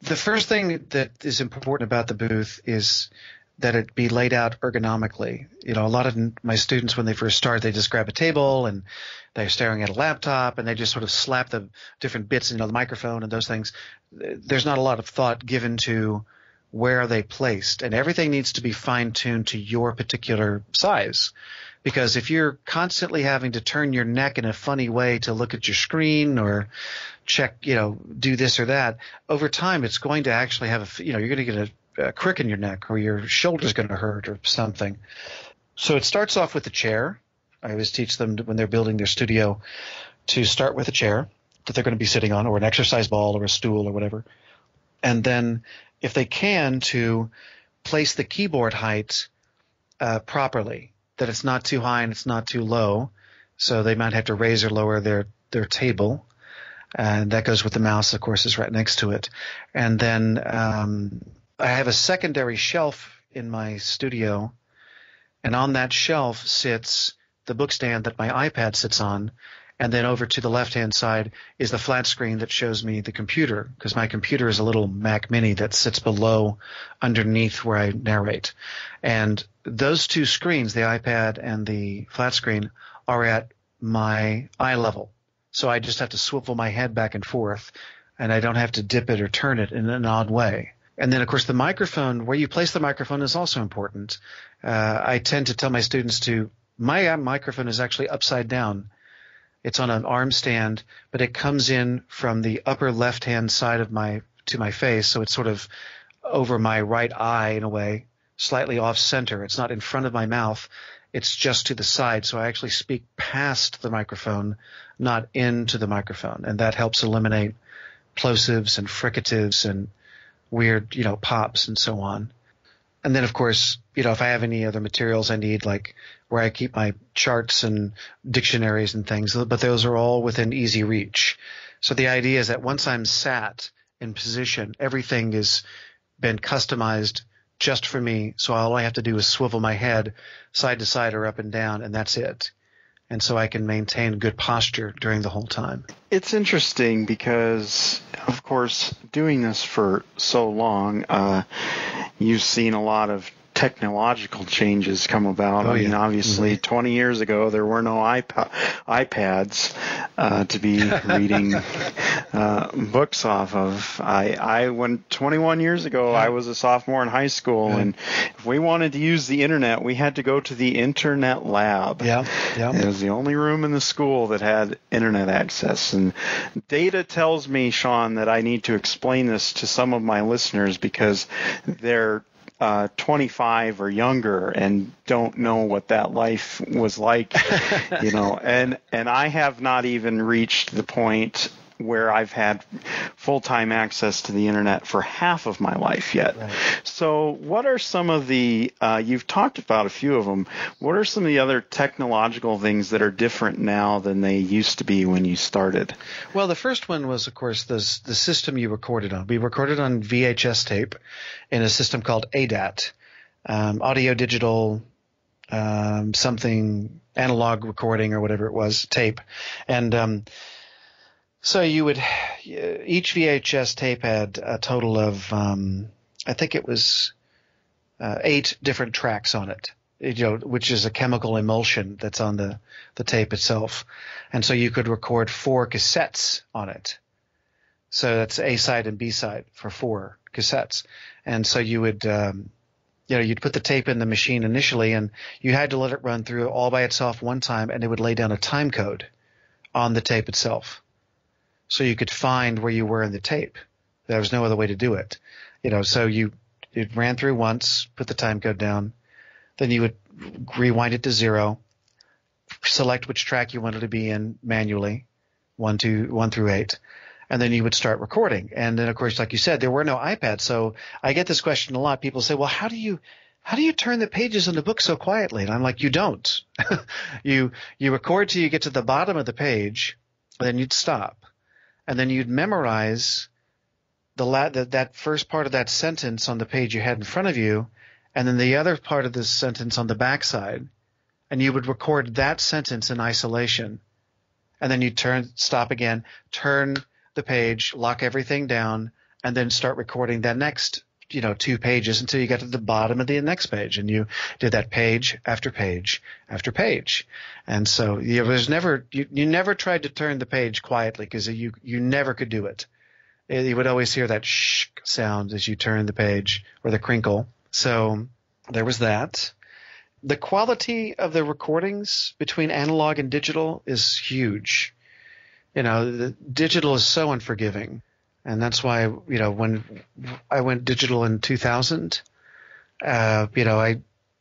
The first thing that is important about the booth is that it be laid out ergonomically. You know, a lot of my students, when they first start, they just grab a table and they're staring at a laptop and they just sort of slap the different bits, you know, the microphone and those things. There's not a lot of thought given to where are they placed, and everything needs to be fine-tuned to your particular size. Because if you're constantly having to turn your neck in a funny way to look at your screen or check, you know, do this or that, over time it's going to actually have you're going to get a crick in your neck, or your shoulder's going to hurt or something. So it starts off with the chair. I always teach them when they're building their studio to start with a chair that they're going to be sitting on, or an exercise ball or a stool or whatever. And then if they can, to place the keyboard height properly, that it's not too high and it's not too low. So they might have to raise or lower their table. And that goes with the mouse, of course, is right next to it. And then I have a secondary shelf in my studio, and on that shelf sits the book stand that my iPad sits on, and then over to the left-hand side is the flat screen that shows me the computer, because my computer is a little Mac Mini that sits below underneath where I narrate. And those two screens, the iPad and the flat screen, are at my eye level. So I just have to swivel my head back and forth, and I don't have to dip it or turn it in an odd way. And then, of course, the microphone, where you place the microphone is also important. I tend to tell my students my microphone is actually upside down. It's on an arm stand, but it comes in from the upper left-hand side to my face, so it's sort of over my right eye in a way, slightly off center. It's not in front of my mouth. It's just to the side, so I actually speak past the microphone, not into the microphone, and that helps eliminate plosives and fricatives and weird, pops and so on. And then, of course, if I have any other materials I need, like where I keep my charts and dictionaries and things, but those are all within easy reach. So the idea is that once I'm sat in position, everything has been customized just for me. So all I have to do is swivel my head side to side or up and down, and that's it. And so I can maintain good posture during the whole time. It's interesting because, of course, doing this for so long, you've seen a lot of technological changes come about. Oh, yeah. I mean, obviously, 20 years ago, there were no iPads to be reading books off of. When 21 years ago, I was a sophomore in high school, and if we wanted to use the internet, we had to go to the internet lab. Yeah. It was the only room in the school that had internet access. And data tells me, Sean, that I need to explain this to some of my listeners because they're 25 or younger and don't know what that life was like, and I have not even reached the point where I've had full-time access to the internet for half of my life yet. Right. So what are some of the you've talked about a few of them. What are some of the other technological things that are different now than they used to be when you started? Well, the first one was, of course, the system you recorded on. We recorded on VHS tape in a system called ADAT, audio digital something analog recording or whatever it was, tape. And so each VHS tape had a total of, I think it was 8 different tracks on it, which is a chemical emulsion that's on the tape itself. And so you could record 4 cassettes on it. So that's A side and B side for 4 cassettes. And so you would, you'd put the tape in the machine initially, and you had to let it run through all by itself one time, and it would lay down a time code on the tape itself. So you could find where you were in the tape. There was no other way to do it. So it ran through once, put the time code down, then you would rewind it to 0, select which track you wanted to be in manually, 1 through 8. And then you would start recording. And then, of course, like you said, there were no iPads. So I get this question a lot. People say, well, how do you turn the pages in the book so quietly? And I'm like, you don't. You record till you get to the bottom of the page, and then you'd stop. And then you'd memorize that first part of that sentence on the page you had in front of you, and then the other part of the sentence on the backside. And you would record that sentence in isolation. And then you'd stop again, turn the page, lock everything down, and then start recording that next 2 pages until you get to the bottom of the next page. And you did that page after page after page. And so you never tried to turn the page quietly, because you never could do it. You would always hear that shh sound as you turn the page, or the crinkle. So there was that. The quality of the recordings between analog and digital is huge. The digital is so unforgiving, and that's why when I went digital in 2000, I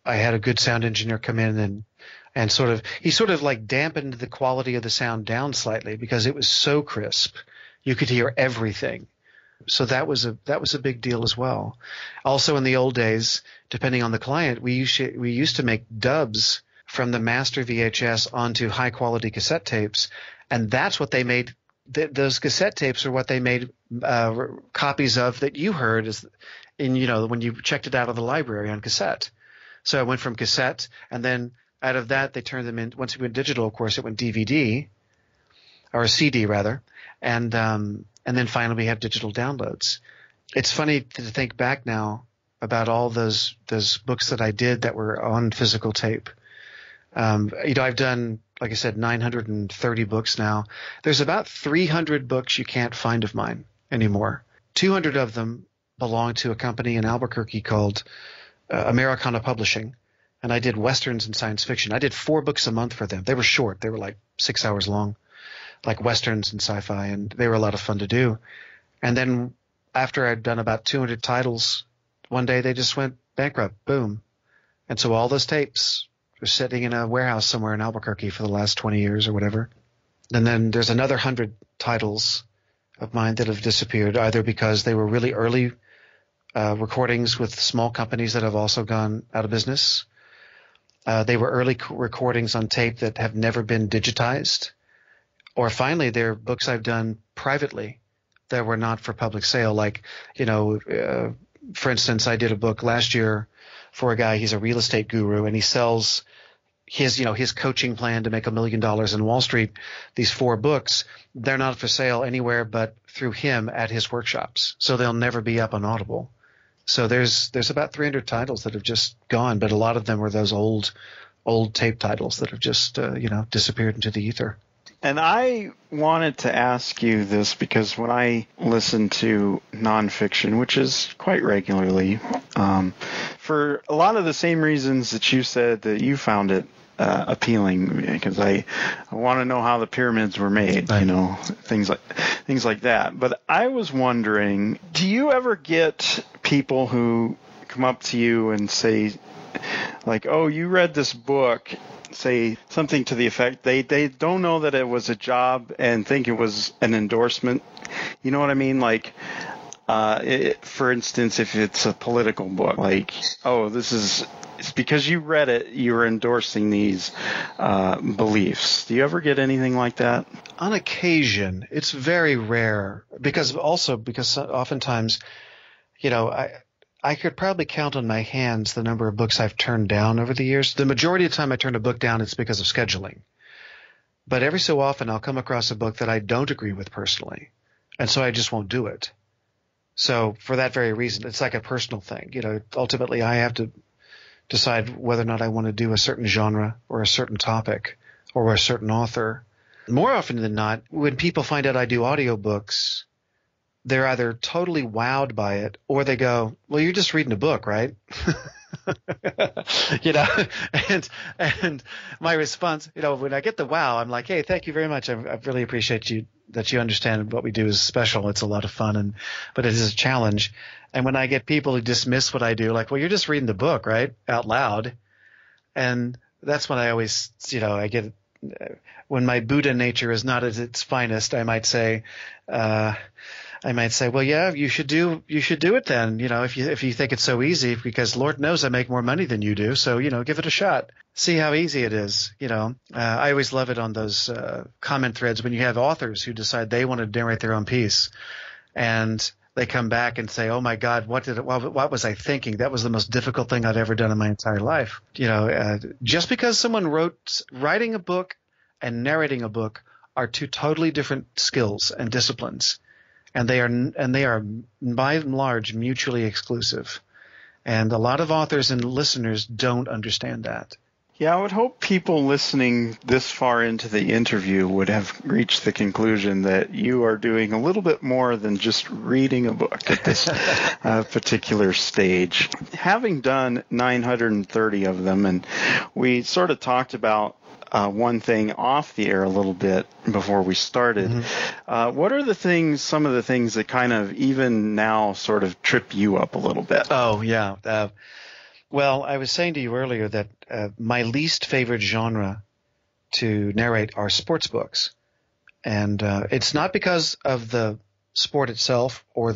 had a good sound engineer come in and he dampened the quality of the sound down slightly, because it was so crisp you could hear everything. So that was a big deal as well. Also, in the old days, depending on the client, we used to make dubs from the master VHS onto high quality cassette tapes. And that's what they made. Those cassette tapes are what they made copies of that you heard when you checked it out of the library on cassette. So it went from cassette, and then out of that they turned them in. Once it went digital, of course, it went DVD, or CD rather, and then finally we have digital downloads. It's funny to think back now about all those books that I did that were on physical tape. I've done, like I said, 930 books now. There's about 300 books you can't find of mine anymore. 200 of them belong to a company in Albuquerque called Americana Publishing, and I did Westerns and science fiction. I did 4 books a month for them. They were short. They were like 6 hours long, like Westerns and sci-fi, and they were a lot of fun to do. And then after I'd done about 200 titles, one day they just went bankrupt. Boom. And so all those tapes – they're sitting in a warehouse somewhere in Albuquerque for the last 20 years or whatever. And then there's another 100 titles of mine that have disappeared, either because they were really early recordings with small companies that have also gone out of business. They were early recordings on tape that have never been digitized. Or finally, they're books I've done privately that were not for public sale. Like, for instance, I did a book last year for a guy. He's a real estate guru, and he sells his coaching plan to make $1 million in Wall Street. These 4 books, they're not for sale anywhere but through him at his workshops. So they'll never be up on Audible. So there's about 300 titles that have just gone, but a lot of them were those old tape titles that have just disappeared into the ether. And I wanted to ask you this, because when I listen to nonfiction, which is quite regularly, for a lot of the same reasons that you said that you found it appealing, because I want to know how the pyramids were made, things like that. But I was wondering, do you ever get people who come up to you and say, like, oh, you read this book, say something to the effect they don't know that it was a job and think it was an endorsement? You know what I mean? Like, for instance, if it's a political book, like, oh, it's because you read it, you're endorsing these beliefs. Do you ever get anything like that? On occasion. It's very rare, because oftentimes, I could probably count on my hands the number of books I've turned down over the years. The majority of the time I turn a book down, it's because of scheduling. But every so often I'll come across a book that I don't agree with personally, and so I just won't do it. So for that very reason, it's like a personal thing. Ultimately I have to decide whether or not I want to do a certain genre or a certain topic or a certain author. More often than not, when people find out I do audiobooks, they're either totally wowed by it or they go, well, you're just reading a book, right? You know, and my response, you know, when I get the wow, I'm like, hey, thank you very much. I really appreciate you that you understand what we do is special. It's a lot of fun, but it is a challenge. And when I get people who dismiss what I do, like, well, you're just reading the book, right, out loud. And that's when I always, you know, I get when my Buddha nature is not at its finest, I might say, well, yeah, you should do it then. You know, if you think it's so easy, because Lord knows I make more money than you do. So, you know, give it a shot. See how easy it is. You know, I always love it on those comment threads when you have authors who decide they want to narrate their own piece, and they come back and say, oh my God, what was I thinking? That was the most difficult thing I'd ever done in my entire life. You know, just because someone writing a book and narrating a book are two totally different skills and disciplines. And they are by and large mutually exclusive. And a lot of authors and listeners don't understand that. Yeah, I would hope people listening this far into the interview would have reached the conclusion that you are doing a little bit more than just reading a book at this particular stage. Having done 930 of them, and we sort of talked about one thing off the air a little bit before we started. Mm-hmm. What are some of the things that kind of even now sort of trip you up a little bit? Oh, yeah. Well, I was saying to you earlier that my least favorite genre to narrate are sports books. And it's not because of the sport itself or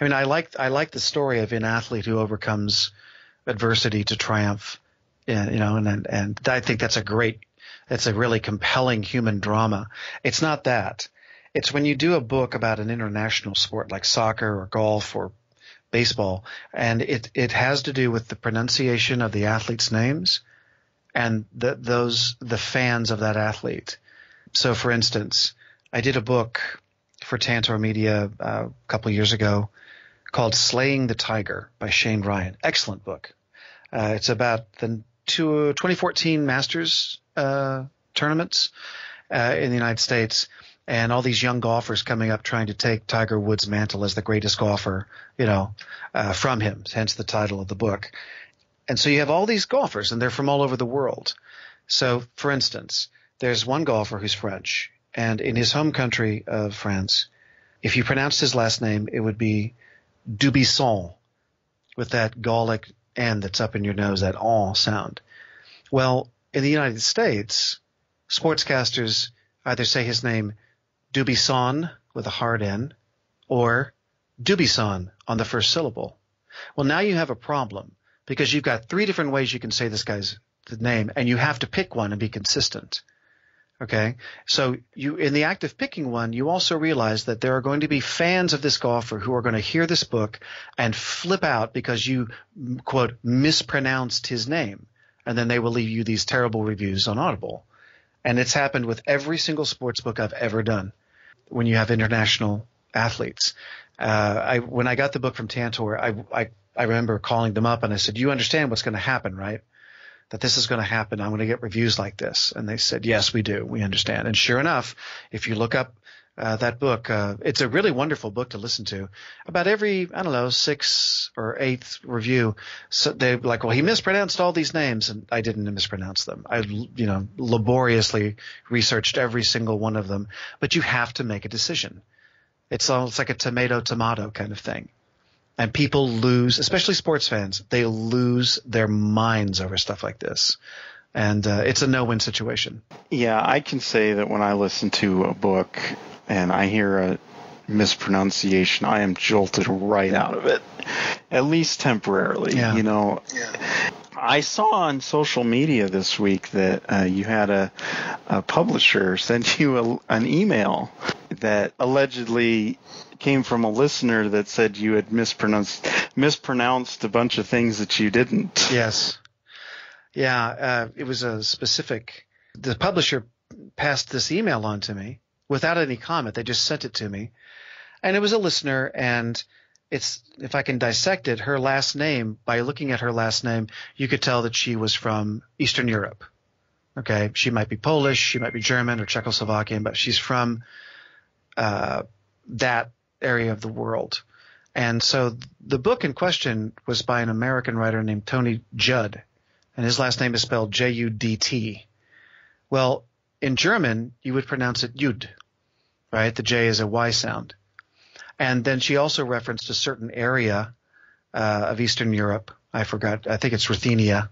I like the story of an athlete who overcomes adversity to triumph. You know, and I think that's It's a really compelling human drama. It's not that. It's when you do a book about an international sport like soccer or golf or baseball, and it has to do with the pronunciation of the athletes' names and the fans of that athlete. So, for instance, I did a book for Tantor Media a couple of years ago called Slaying the Tiger by Shane Ryan. Excellent book. It's about the 2014 Masters tournaments in the United States, and all these young golfers coming up trying to take Tiger Woods' mantle as the greatest golfer, you know, from him, hence the title of the book. And so you have all these golfers, and they're from all over the world. So, for instance, there's one golfer who's French, and in his home country of France, if you pronounced his last name, it would be Dubisson, with that Gallic N that's up in your nose, that "on" sound. Well, in the United States, sportscasters either say his name Dubison with a hard N or Dubison on the first syllable. Well, now you have a problem, because you've got three different ways you can say this guy's name, and you have to pick one and be consistent. Okay? So you, in the act of picking one, you also realize that there are going to be fans of this golfer who are going to hear this book and flip out because you, quote, mispronounced his name. And then they will leave you these terrible reviews on Audible. And it's happened with every single sports book I've ever done when you have international athletes. When I got the book from Tantor, I remember calling them up and I said, you understand what's going to happen, right? That this is going to happen. I'm going to get reviews like this. And they said, yes, we do. We understand. And sure enough, if you look up that book, it's a really wonderful book to listen to. About every, I don't know, 6th or 8th review, so they're like, well, he mispronounced all these names, and I didn't mispronounce them. I, you know, laboriously researched every single one of them, but you have to make a decision. It's almost like a tomato kind of thing. And people lose, especially sports fans, they lose their minds over stuff like this. And it's a no-win situation. Yeah, I can say that when I listen to a book and I hear a mispronunciation, I am jolted right out of it, at least temporarily. Yeah. You know, yeah. I saw on social media this week that you had a publisher send you an email that allegedly came from a listener that said you had mispronounced a bunch of things that you didn't. Yes. Yeah, it was the publisher passed this email on to me without any comment. They just sent it to me, and it was a listener, and if I can dissect it, her last name, by looking at her last name, you could tell that she was from Eastern Europe. Okay, she might be Polish, she might be German or Czechoslovakian, but she's from that area of the world. And so the book in question was by an American writer named Tony Judd, and his last name is spelled J-U-D-T. Well, in German, you would pronounce it Jud, right? The J is a Y sound. And then she also referenced a certain area of Eastern Europe. I forgot. I think it's Ruthenia.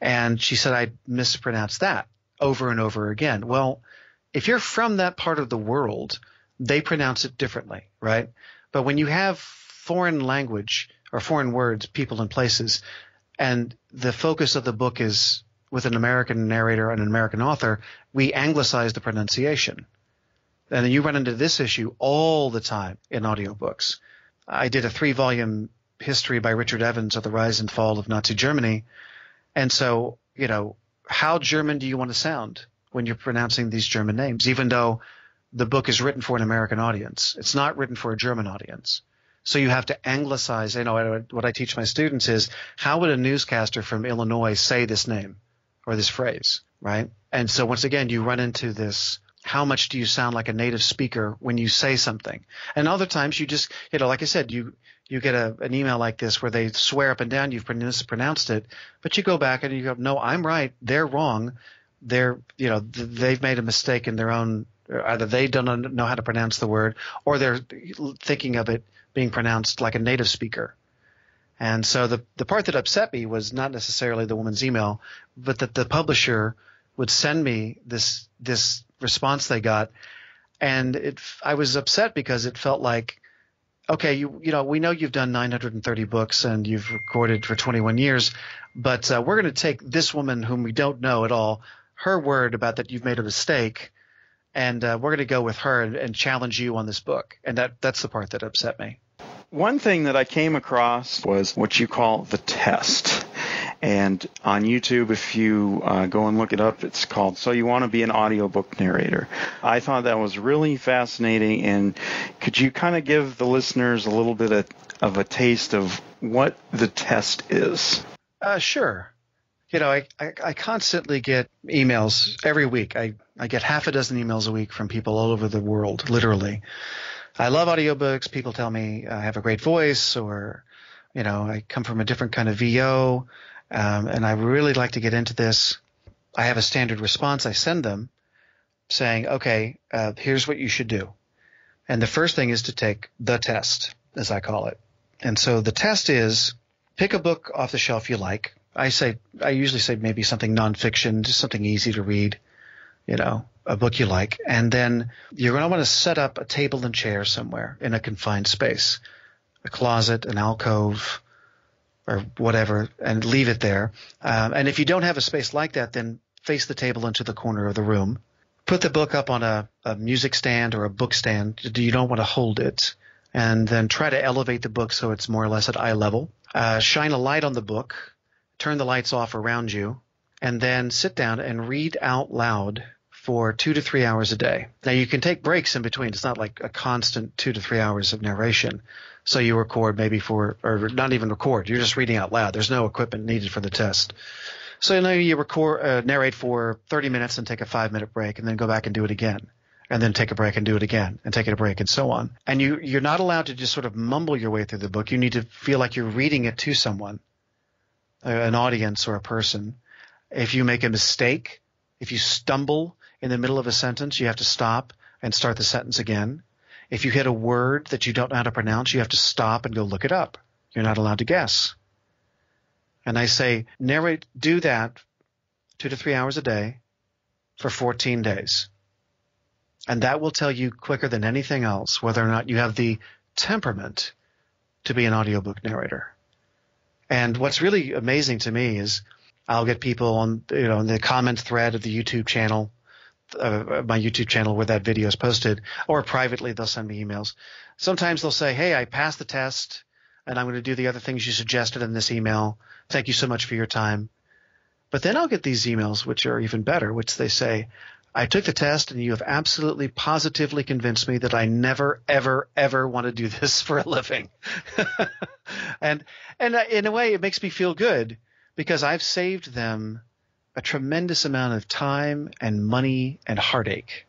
And she said I mispronounced that over and over again. Well, if you're from that part of the world, they pronounce it differently, right? But when you have foreign language or foreign words, people and places, and the focus of the book is with an American narrator and an American author, we anglicize the pronunciation. And then you run into this issue all the time in audiobooks. I did a 3-volume history by Richard Evans of the rise and fall of Nazi Germany. And so, you know, how German do you want to sound when you're pronouncing these German names, even though the book is written for an American audience? It's not written for a German audience. So you have to anglicize. You know, what I teach my students is how would a newscaster from Illinois say this name or this phrase, right? And so once again, you run into this – how much do you sound like a native speaker when you say something? And other times you just, you know, like I said, you get an email like this where they swear up and down you've mispronounced it, but you go back and you go, no, I'm right. They're wrong. They're, you know, they've made a mistake in their own. Either they don't know how to pronounce the word, or they're thinking of it being pronounced like a native speaker. And so the part that upset me was not necessarily the woman's email, but that the publisher would send me this response they got, and I was upset because it felt like, okay, you know, we know you've done 930 books and you've recorded for 21 years, but we're going to take this woman whom we don't know at all, her word about that you've made a mistake, and we're going to go with her and challenge you on this book. And that's the part that upset me. One thing that I came across was what you call the test. And on YouTube, if you go and look it up, it's called So You Want to Be an Audiobook Narrator. I thought that was really fascinating. And could you kind of give the listeners a little bit of a taste of what the test is? Sure. You know, I constantly get emails every week. I get half a dozen emails a week from people all over the world, literally. I love audiobooks. People tell me I have a great voice, or, you know, I come from a different kind of VO. And I really like to get into this. I have a standard response I send them saying, okay, here's what you should do. And the first thing is to take the test, as I call it. And so the test is pick a book off the shelf you like. I usually say maybe something nonfiction, just something easy to read, you know, a book you like. And then you're going to want to set up a table and chair somewhere in a confined space, a closet, an alcove, or whatever, and leave it there. And if you don't have a space like that, then face the table into the corner of the room. Put the book up on a music stand or a book stand. You don't want to hold it. And then try to elevate the book so it's more or less at eye level. Shine a light on the book. Turn the lights off around you. And then sit down and read out loud for 2 to 3 hours a day. Now, you can take breaks in between. It's not like a constant 2 to 3 hours of narration. So you record maybe or not even record. You're just reading out loud. There's no equipment needed for the test. So, you know, you narrate for 30 minutes and take a 5-minute break, and then go back and do it again, and then take a break and do it again, and take a break, and so on. And you're not allowed to just sort of mumble your way through the book. You need to feel like you're reading it to someone, an audience or a person. If you make a mistake, if you stumble in the middle of a sentence, you have to stop and start the sentence again. If you hit a word that you don't know how to pronounce, you have to stop and go look it up. You're not allowed to guess. And I say, do that 2 to 3 hours a day for 14 days. And that will tell you quicker than anything else whether or not you have the temperament to be an audiobook narrator. And what's really amazing to me is I'll get people on, you know, in the comment thread of the YouTube channel. My YouTube channel where that video is posted, or privately they'll send me emails. Sometimes they'll say, hey, I passed the test and I'm going to do the other things you suggested in this email. Thank you so much for your time. But then I'll get these emails, which are even better, which they say, I took the test and you have absolutely positively convinced me that I never, ever, ever want to do this for a living. And in a way it makes me feel good because I've saved them a tremendous amount of time and money and heartache.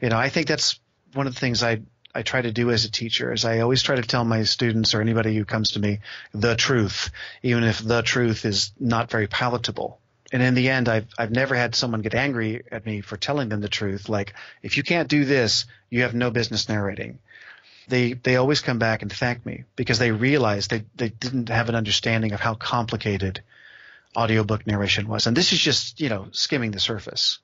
You know, I think that's one of the things I I try to do as a teacher is I always try to tell my students or anybody who comes to me the truth, even if the truth is not very palatable. And in the end, I've never had someone get angry at me for telling them the truth. Like, if you can't do this, you have no business narrating. They always come back and thank me because they realize they didn't have an understanding of how complicated audiobook narration was. And this is just, you know, skimming the surface.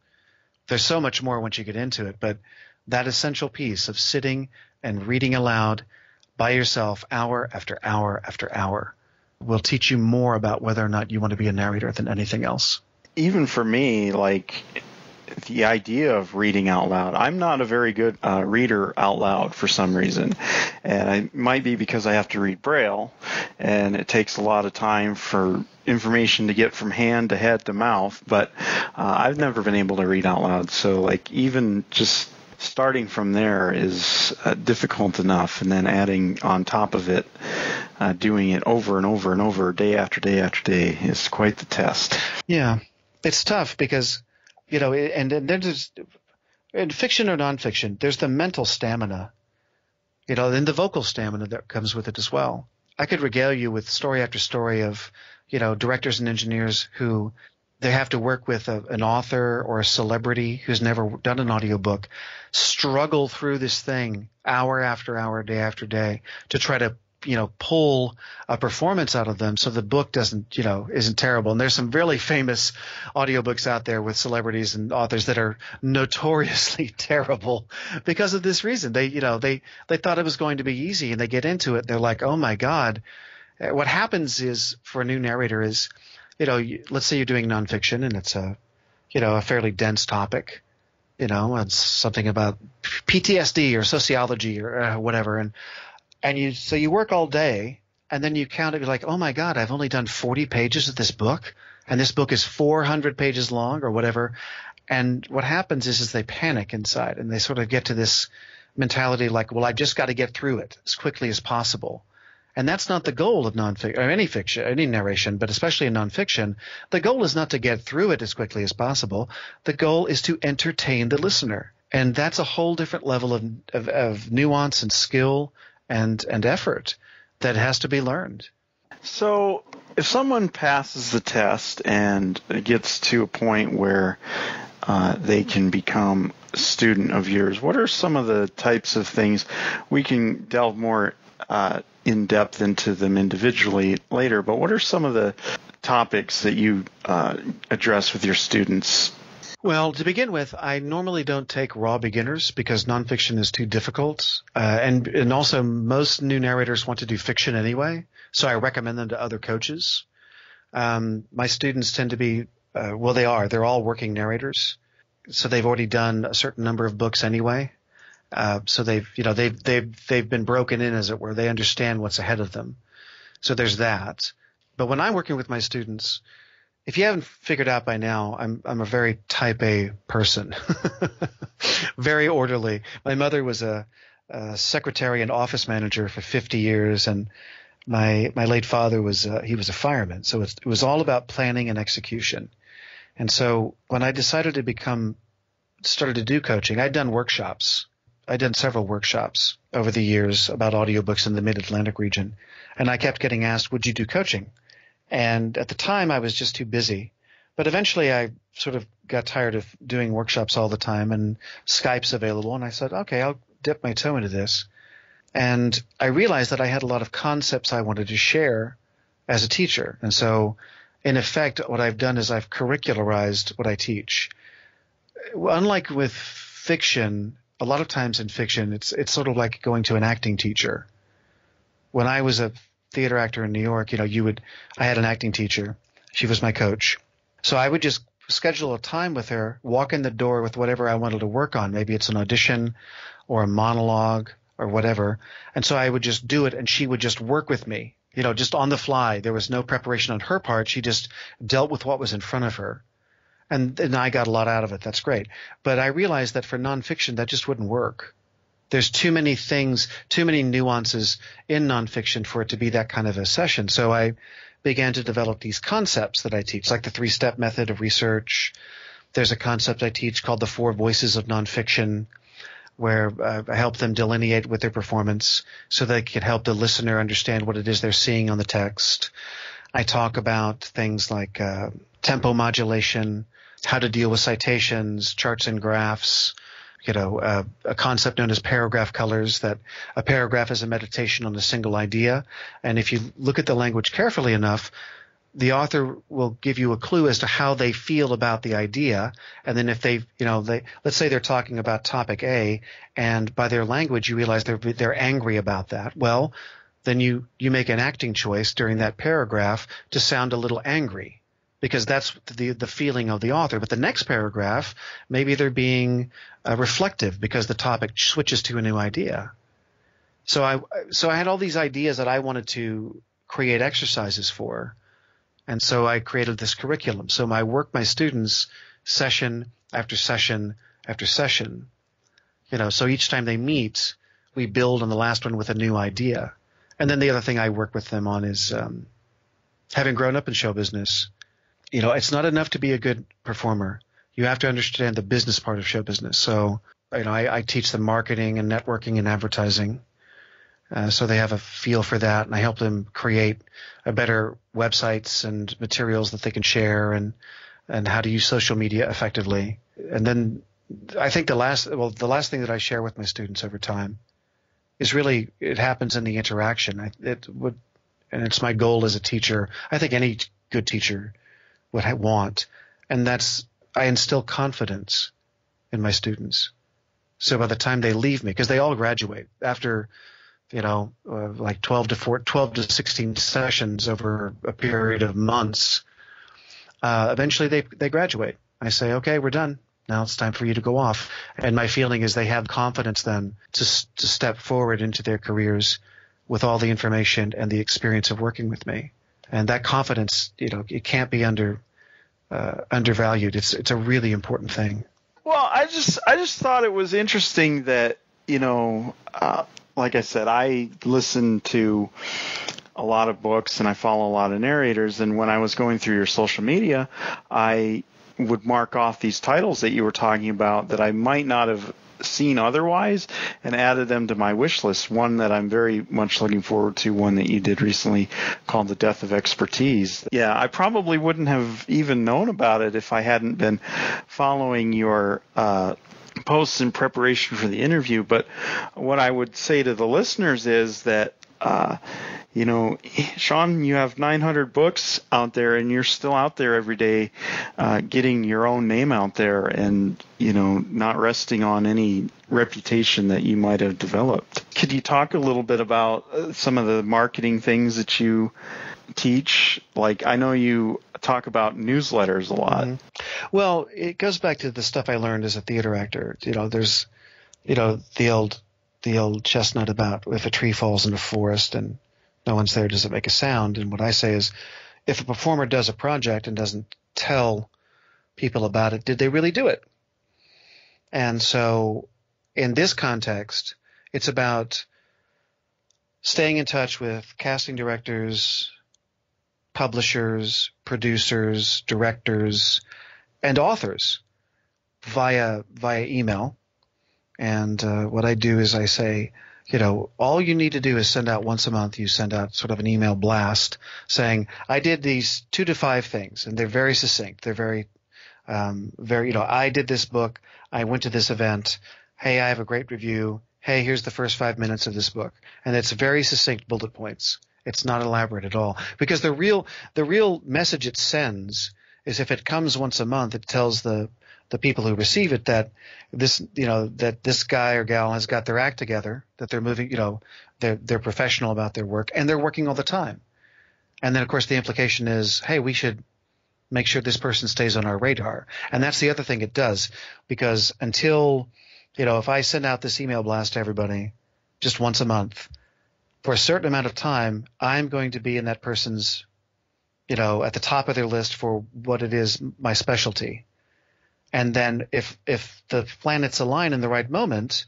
There's so much more once you get into it, but that essential piece of sitting and reading aloud by yourself hour after hour after hour will teach you more about whether or not you want to be a narrator than anything else. Even for me, like the idea of reading out loud, I'm not a very good reader out loud for some reason. And it might be because I have to read Braille, and it takes a lot of time for information to get from hand to head to mouth. But I've never been able to read out loud. So like even just starting from there is difficult enough, and then adding on top of it, doing it over and over and over, day after day after day, is quite the test. Yeah, it's tough because, you know, and there's in fiction or nonfiction, there's the mental stamina, you know, and the vocal stamina that comes with it as well. I could regale you with story after story of, you know, directors and engineers who they have to work with an author or a celebrity who's never done an audiobook, struggle through this thing hour after hour, day after day, to try to, you know, pull a performance out of them so the book doesn't, you know, isn't terrible. And there's some really famous audiobooks out there with celebrities and authors that are notoriously terrible because of this reason. They, you know, they thought it was going to be easy, and they get into it. They're like, oh my God. What happens is, for a new narrator, is, you know, let's say you're doing nonfiction and it's a, you know, a fairly dense topic. You know, it's something about PTSD or sociology or whatever, and you so you work all day, and then you count it, you're like, oh my God, I've only done 40 pages of this book, and this book is 400 pages long or whatever. And what happens is they panic inside, and they sort of get to this mentality like, well, I've just got to get through it as quickly as possible. And that's not the goal of nonfiction or any fiction, any narration, but especially in nonfiction. The goal is not to get through it as quickly as possible. The goal is to entertain the listener, and that's a whole different level of nuance and skill and effort that has to be learned. So, if someone passes the test and gets to a point where they can become a student of yours, what are some of the types of things we can delve more in depth into them individually later, but what are some of the topics that you address with your students? Well, to begin with, I normally don't take raw beginners because nonfiction is too difficult. And also most new narrators want to do fiction anyway, so I recommend them to other coaches. My students tend to be they're all working narrators, so they've already done a certain number of books anyway. So they've been broken in, as it were. They understand what's ahead of them. So there's that. But when I'm working with my students, if you haven't figured out by now, I'm a very type A person, very orderly. My mother was a secretary and office manager for 50 years, and my late father was he was a fireman. So it was all about planning and execution. And so when I decided to started to do coaching, I'd done several workshops over the years about audiobooks in the mid-Atlantic region, and I kept getting asked, would you do coaching? And at the time, I was just too busy. But eventually, I sort of got tired of doing workshops all the time, and Skype's available, and I said, okay, I'll dip my toe into this. And I realized that I had a lot of concepts I wanted to share as a teacher. And so, in effect, what I've done is I've curricularized what I teach. Unlike with fiction – a lot of times in fiction, it's sort of like going to an acting teacher. When I was a theater actor in New York, you know, I had an acting teacher. She was my coach. So I would just schedule a time with her, walk in the door with whatever I wanted to work on. Maybe it's an audition or a monologue or whatever. And so I would just do it, and she would just work with me, you know, just on the fly. There was no preparation on her part. She just dealt with what was in front of her. And I got a lot out of it. That's great. But I realized that for nonfiction, that just wouldn't work. There's too many things, too many nuances in nonfiction for it to be that kind of a session. So I began to develop these concepts that I teach, like the three-step method of research. There's a concept I teach called the 4 voices of nonfiction. where I help them delineate with their performance so they can help the listener understand what it is they're seeing on the text. I talk about things like tempo modulation, how to deal with citations, charts and graphs, a concept known as paragraph colors, that a paragraph is a meditation on a single idea. And if you look at the language carefully enough, the author will give you a clue as to how they feel about the idea. And then if they let's say they're talking about topic A, and by their language you realize they're angry about that. Well, then you make an acting choice during that paragraph to sound a little angry, because that's the feeling of the author. But the next paragraph, maybe they're being reflective because the topic switches to a new idea. So I had all these ideas that I wanted to create exercises for. And so I created this curriculum. So I work my students session after session after session. So each time they meet, we build on the last one with a new idea. And then the other thing I work with them on is having grown up in show business. It's not enough to be a good performer. You have to understand the business part of show business. So I teach them marketing and networking and advertising. So they have a feel for that, and I help them create better websites and materials that they can share, and how to use social media effectively. And then I think the last thing that I share with my students over time is really, it happens in the interaction. And it's my goal as a teacher. I think any good teacher would want, and that's, I instill confidence in my students. So by the time they leave me, because they all graduate after, like 12 to 16 sessions over a period of months, eventually they graduate. I say, okay, we're done. Now it's time for you to go off. And my feeling is they have confidence then to step forward into their careers with all the information and the experience of working with me. And that confidence, it can't be undervalued. It's a really important thing. Well, I just thought it was interesting that, like I said, I listen to a lot of books and I follow a lot of narrators. And when I was going through your social media, I would mark off these titles that you were talking about that I might not have seen otherwise, and added them to my wish list. One that I'm very much looking forward to, one that you did recently called The Death of Expertise. Yeah, I probably wouldn't have even known about it if I hadn't been following your posts in preparation for the interview. But what I would say to the listeners is that, Sean, you have 900 books out there, and you're still out there every day getting your own name out there, and, not resting on any reputation that you might have developed. Could you talk a little bit about some of the marketing things that you teach? Like, I know you talk about newsletters a lot. Mm-hmm. Well, it goes back to the stuff I learned as a theater actor. There's, the old chestnut about if a tree falls in a forest and no one's there, does it make a sound? And what I say is, if a performer does a project and doesn't tell people about it, did they really do it? And so in this context, it's about staying in touch with casting directors, publishers, producers, directors, and authors via email. And what I do is I say, all you need to do is send out once a month, you send out sort of an email blast saying, I did these 2 to 5 things. And they're very succinct. They're very, I did this book. I went to this event. Hey, I have a great review. Hey, here's the first 5 minutes of this book. And it's very succinct bullet points. It's not elaborate at all, because the real message it sends is, if it comes once a month, it tells the people who receive it that this guy or gal has got their act together, that they're moving, they're professional about their work, and they're working all the time. And then, of course, the implication is, hey, we should make sure this person stays on our radar. And that's the other thing it does, because until, if I send out this email blast to everybody just once a month, for a certain amount of time, I'm going to be in that person's, at the top of their list for what it is, my specialty. And then if the planets align in the right moment,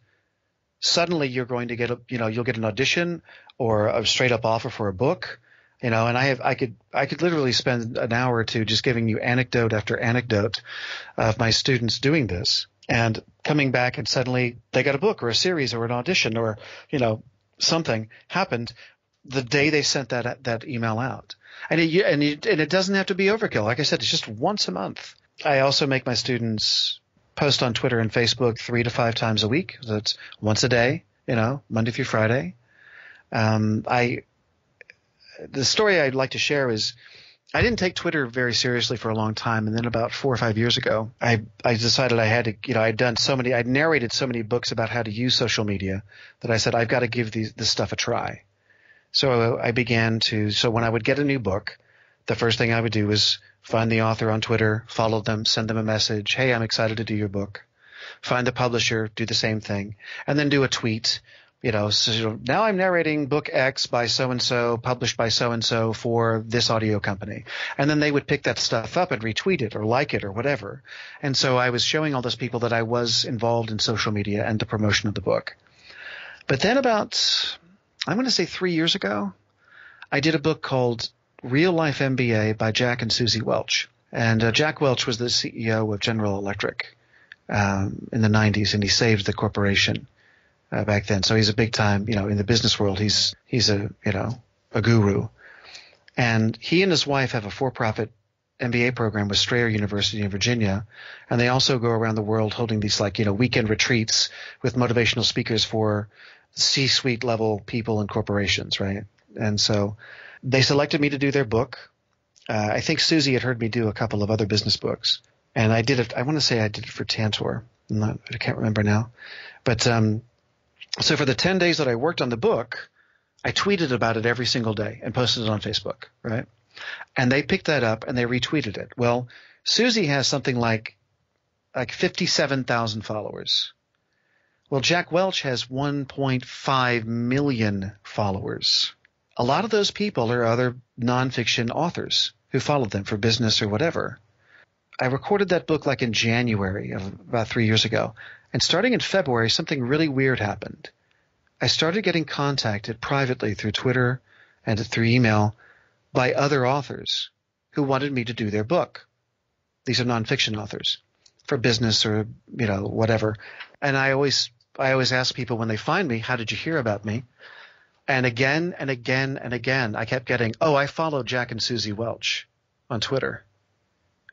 suddenly you're going to get you'll get an audition or a straight up offer for a book, and I could literally spend an hour or two just giving you anecdote after anecdote of my students doing this. and coming back and suddenly they got a book or a series or an audition or, you know, something happened the day they sent that email out. And it doesn't have to be overkill. Like I said, it's just once a month. I also make my students post on Twitter and Facebook 3 to 5 times a week. So it's once a day, you know, Monday through Friday. The story I'd like to share is I didn't take Twitter very seriously for a long time, and then about 4 or 5 years ago, I decided I had to, you know, I'd narrated so many books about how to use social media that I said I've got to give this stuff a try. So I began to – so when I would get a new book, the first thing I would do was find the author on Twitter, follow them, send them a message, hey, I'm excited to do your book. Find the publisher, do the same thing, and then do a tweet. You know, so now I'm narrating book X by so-and-so, published by so-and-so for this audio company. And then they would pick that stuff up and retweet it or like it or whatever. And so I was showing all those people that I was involved in social media and the promotion of the book. But then about, I'm going to say 3 years ago, I did a book called Real Life MBA by Jack and Susie Welch. And Jack Welch was the CEO of General Electric in the 90s, and he saved the corporation. Back then. So he's a big time, you know, in the business world, he's a, you know, a guru. And he and his wife have a for-profit MBA program with Strayer University in Virginia. And they also go around the world holding these, like, you know, weekend retreats with motivational speakers for C-suite level people and corporations, right? And so they selected me to do their book. I think Susie had heard me do a couple of other business books. And I did it – I want to say I did it for Tantor. I can't remember now. But so for the 10 days that I worked on the book, I tweeted about it every single day and posted it on Facebook, right? And they picked that up and they retweeted it. Well, Susie has something like 57,000 followers. Well, Jack Welch has 1.5 million followers. A lot of those people are other nonfiction authors who followed them for business or whatever. I recorded that book like in January of about 3 years ago. And starting in February, something really weird happened. I started getting contacted privately through Twitter and through email by other authors who wanted me to do their book. These are nonfiction authors for business or, you know, whatever. And I always ask people when they find me, how did you hear about me? And again and again and again, I kept getting, oh, I followed Jack and Susie Welch on Twitter.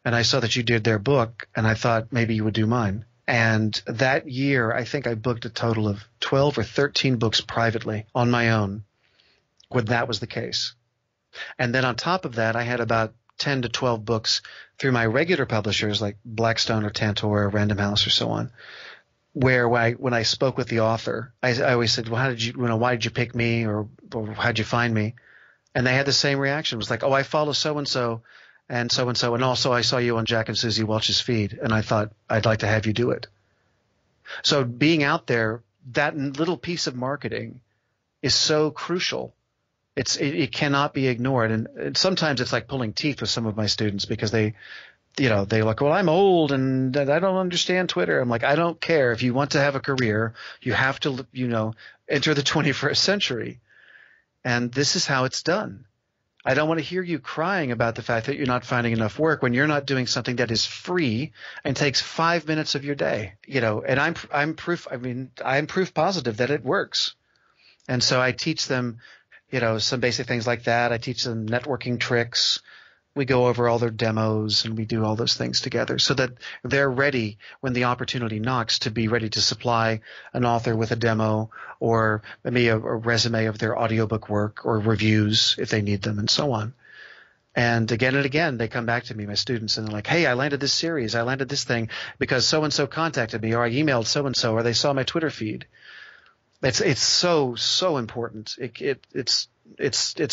And I saw that you did their book, and I thought maybe you would do mine. And that year, I think I booked a total of 12 or 13 books privately on my own when that was the case. And then on top of that, I had about 10 to 12 books through my regular publishers like Blackstone or Tantor or Random House or so on, where when I spoke with the author, I always said, well, how did you, you know, why did you pick me or how did you find me? And they had the same reaction. It was like, oh, I follow so-and-so. And so-and-so, and also I saw you on Jack and Susie Welch's feed, and I thought I'd like to have you do it. So being out there, that little piece of marketing is so crucial. It cannot be ignored. And sometimes it's like pulling teeth with some of my students because they, you know, they're like, well, I'm old and I don't understand Twitter. I'm like, I don't care. If you want to have a career, you have to, you know, enter the 21st century. And this is how it's done. I don't want to hear you crying about the fact that you're not finding enough work when you're not doing something that is free and takes 5 minutes of your day, you know, and I'm proof positive that it works. And so I teach them, you know, some basic things like that. I teach them networking tricks. We go over all their demos and we do all those things together so that they're ready when the opportunity knocks to be ready to supply an author with a demo or maybe a resume of their audiobook work or reviews if they need them and so on. And again, they come back to me, my students, and they're like, hey, I landed this series. I landed this thing because so-and-so contacted me or I emailed so-and-so or they saw my Twitter feed. It's so, so important. It's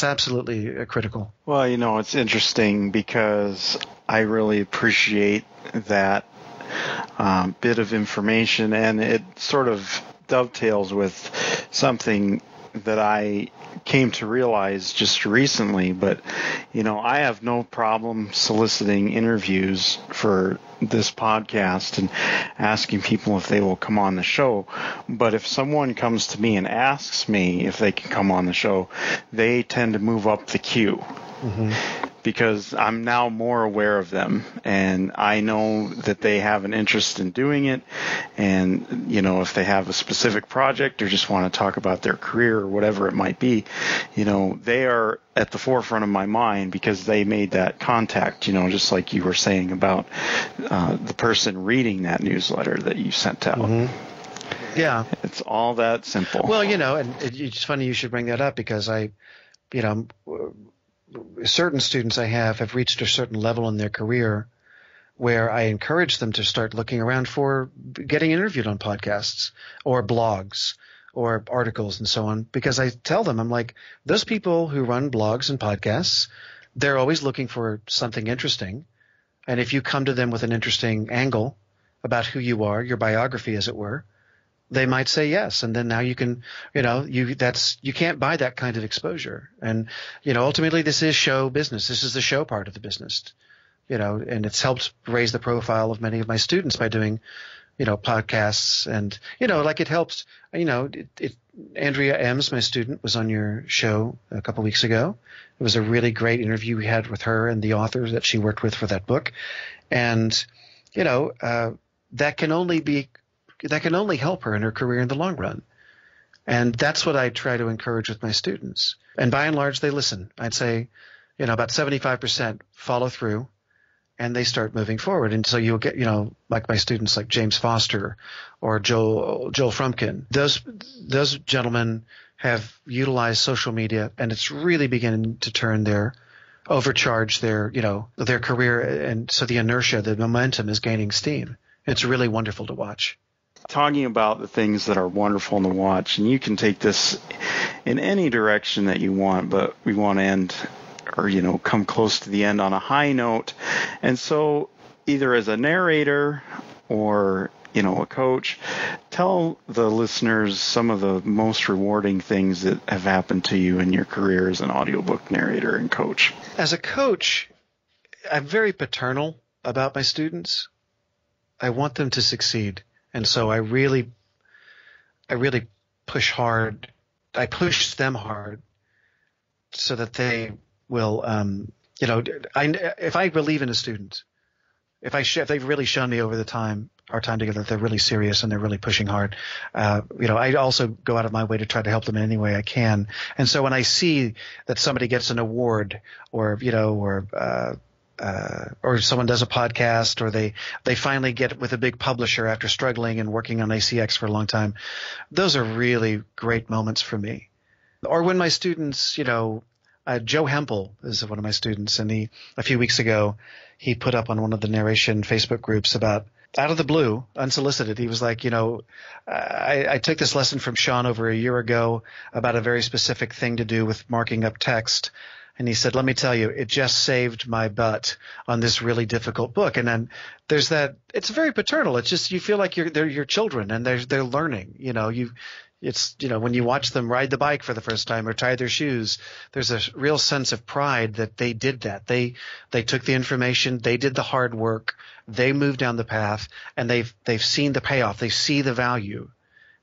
absolutely critical. Well, you know, it's interesting because I really appreciate that bit of information, and it sort of dovetails with something that I came to realize just recently. But, you know, I have no problem soliciting interviews for this podcast and asking people if they will come on the show. But if someone comes to me and asks me if they can come on the show, they tend to move up the queue. Mm-hmm. because I'm now more aware of them, and I know that they have an interest in doing it. And, you know, if they have a specific project or just want to talk about their career or whatever it might be, you know, they are at the forefront of my mind because they made that contact, you know, just like you were saying about the person reading that newsletter that you sent out. Mm-hmm. Yeah. It's all that simple. Well, you know, and it's funny you should bring that up because I, you know, certain students I have reached a certain level in their career where I encourage them to start looking around for getting interviewed on podcasts or blogs or articles and so on, because I tell them, I'm like, those people who run blogs and podcasts, they're always looking for something interesting. And if you come to them with an interesting angle about who you are, your biography, as it were, they might say yes. And then now you can, you know, you can't buy that kind of exposure. And, you know, ultimately this is show business. This is the show part of the business, you know, and it's helped raise the profile of many of my students by doing, you know, podcasts and, you know, like it helps, you know, Andrea Ems, my student, was on your show a couple of weeks ago. It was a really great interview we had with her and the author that she worked with for that book. And, you know, that can only help her in her career in the long run. And that's what I try to encourage with my students. And by and large, they listen. I'd say, you know, about 75% follow through. And they start moving forward. And so you'll get, you know, like my students like James Foster or Joel Frumkin. Those gentlemen have utilized social media, and it's really beginning to overcharge their, you know, their career. And so the inertia, the momentum is gaining steam. It's really wonderful to watch. Talking about the things that are wonderful to watch, and you can take this in any direction that you want, but we want to end or, you know, come close to the end on a high note. And so either as a narrator or, you know, a coach, tell the listeners some of the most rewarding things that have happened to you in your career as an audiobook narrator and coach. As a coach, I'm very paternal about my students. I want them to succeed. And so I really push hard. I push them hard so that they will, you know, if I believe in a student, if they've really shown me over the time, our time together, that they're really serious and they're really pushing hard, you know, I also go out of my way to try to help them in any way I can. And so when I see that somebody gets an award or, you know, or someone does a podcast or they finally get with a big publisher after struggling and working on ACX for a long time, those are really great moments for me. Or when my students, you know, Joe Hempel is one of my students, and a few weeks ago, he put up on one of the narration Facebook groups about, out of the blue, unsolicited, he was like, you know, I took this lesson from Sean over a year ago about a very specific thing to do with marking up text. And he said, let me tell you, it just saved my butt on this really difficult book. And then there's that, it's very paternal. It's just, you feel like they're your children and they're learning, you know, it's, you know, when you watch them ride the bike for the first time or tie their shoes, there's a real sense of pride that they did that. They took the information, they did the hard work, they moved down the path, and they've seen the payoff. They see the value.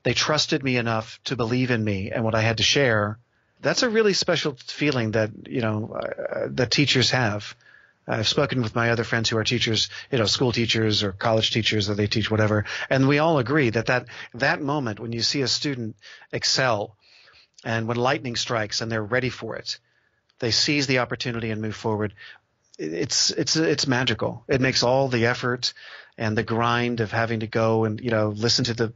They trusted me enough to believe in me and what I had to share. That's a really special feeling that, you know, that teachers have. I've spoken with my other friends who are teachers, you know, school teachers or college teachers, or they teach whatever. And we all agree that moment when you see a student excel and when lightning strikes and they're ready for it, they seize the opportunity and move forward. It's magical. It makes all the effort and the grind of having to go and, you know, listen to the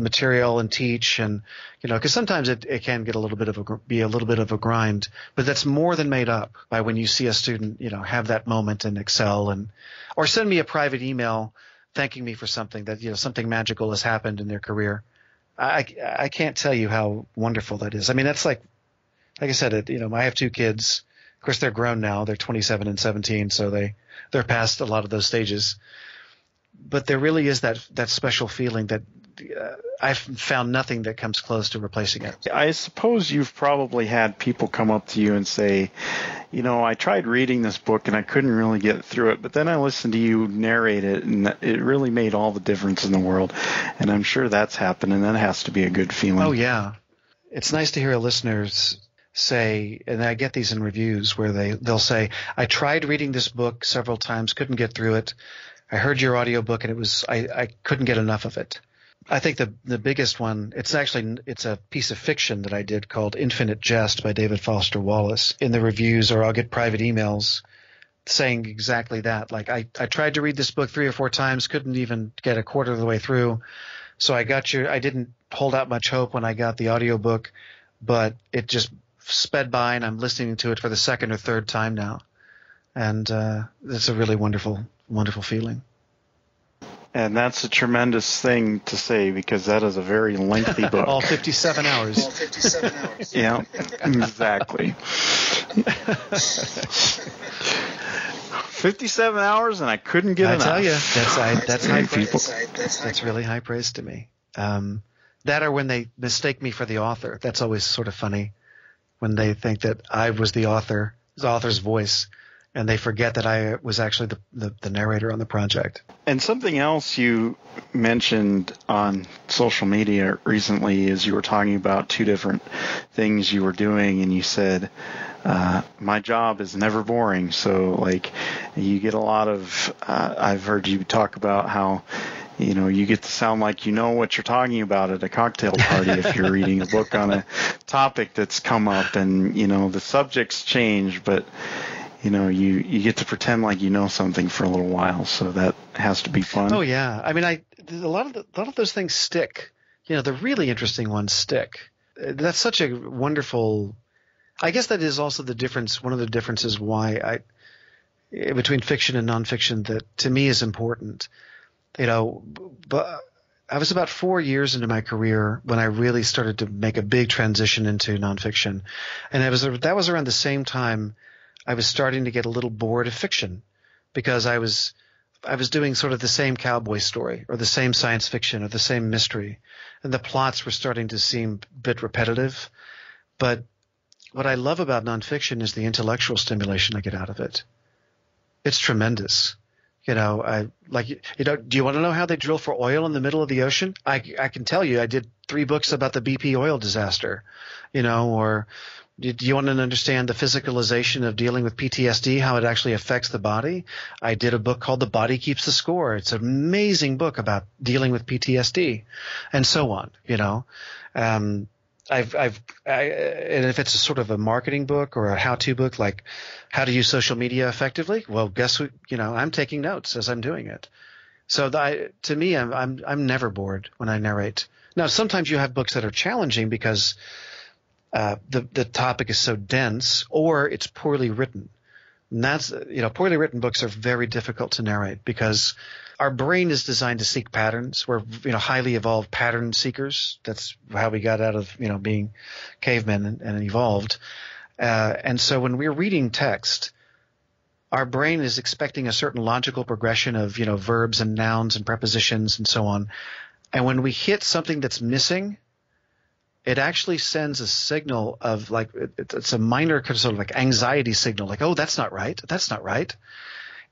material and teach, and, you know, because sometimes it can get a little bit of a grind, but that's more than made up by when you see a student, you know, have that moment and excel, and or send me a private email thanking me for something that, you know, something magical has happened in their career. I can't tell you how wonderful that is. I mean, that's like I said, you know, I have two kids. Of course, they're grown now. They're 27 and 17, so they're past a lot of those stages. But there really is that special feeling that I've found nothing that comes close to replacing it. I suppose you've probably had people come up to you and say, you know, I tried reading this book and I couldn't really get through it, but then I listened to you narrate it and it really made all the difference in the world. And I'm sure that's happened, and that has to be a good feeling. Oh, yeah. It's nice to hear a listener's say, and I get these in reviews where they'll say, I tried reading this book several times, couldn't get through it. I heard your audiobook and it was I couldn't get enough of it. I think the biggest one, it's a piece of fiction that I did called Infinite Jest by David Foster Wallace. In the reviews, or I'll get private emails saying exactly that. Like, I tried to read this book 3 or 4 times, couldn't even get a quarter of the way through. So I didn't hold out much hope when I got the audiobook, but it just sped by and I'm listening to it for the second or third time now. And it's a really wonderful, wonderful feeling. And that's a tremendous thing to say, because that is a very lengthy book. All 57 hours. All 57 hours. Yeah, exactly. 57 hours and I couldn't get enough. I tell you, that's high praise. That's really high praise to me. That or when they mistake me for the author. That's always sort of funny when they think that I was the author's voice. And they forget that I was actually the narrator on the project. And something else you mentioned on social media recently is you were talking about 2 different things you were doing, and you said, my job is never boring. So, like, you get a lot of I've heard you talk about how – you know, you get to sound like you know what you're talking about at a cocktail party if you're reading a book on a topic that's come up, and, you know, the subjects change, but, you know, you get to pretend like you know something for a little while. So that has to be fun. Oh, yeah. I mean, a lot of those things stick. You know, the really interesting ones stick. That's such a wonderful – I guess that is also the difference – one of the differences why I – between fiction and nonfiction that to me is important. You know, but I was about 4 years into my career when I really started to make a big transition into nonfiction, and that was around the same time I was starting to get a little bored of fiction, because I was doing sort of the same cowboy story or the same science fiction or the same mystery, and the plots were starting to seem a bit repetitive. But what I love about nonfiction is the intellectual stimulation I get out of it. It's tremendous. You know, do you want to know how they drill for oil in the middle of the ocean? I can tell you, I did 3 books about the BP oil disaster, you know. Or do you want to understand the physicalization of dealing with PTSD, how it actually affects the body? I did a book called The Body Keeps the Score. It's an amazing book about dealing with PTSD, and so on, you know. And if it's a sort of a marketing book or a how-to book, like how to use social media effectively, well, guess who? You know, I'm taking notes as I'm doing it. So to me, I'm never bored when I narrate. Now, sometimes you have books that are challenging because the topic is so dense, or it's poorly written. And that's, you know, poorly written books are very difficult to narrate, because our brain is designed to seek patterns. We're, you know, highly evolved pattern seekers. That's how we got out of, you know, being cavemen and evolved. And so when we're reading text, our brain is expecting a certain logical progression of, you know, verbs and nouns and prepositions and so on. And when we hit something that's missing, it actually sends a signal of, like, it's a minor sort of like anxiety signal, like, oh, that's not right. That's not right.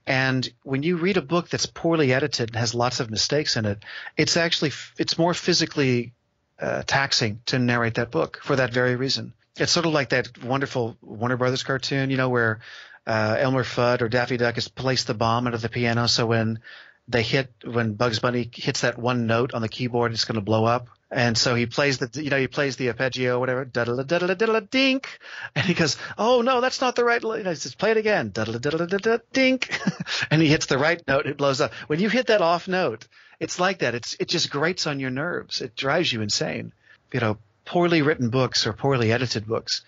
And when you read a book that's poorly edited and has lots of mistakes in it, it's more physically taxing to narrate that book for that very reason. It's sort of like that wonderful Warner Brothers cartoon, you know, where Elmer Fudd or Daffy Duck has placed the bomb under the piano, so when Bugs Bunny hits that one note on the keyboard, it's going to blow up. And so he plays the arpeggio, whatever, da-da-da, da-da-da, da-da-da, dink. And he goes, oh, no, that's not the right – he says, play it again, da-da-da, da-da-da, da-da-da, dink. And he hits the right note, it blows up. When you hit that off note, it's like that. It just grates on your nerves. It drives you insane. You know, poorly written books or poorly edited books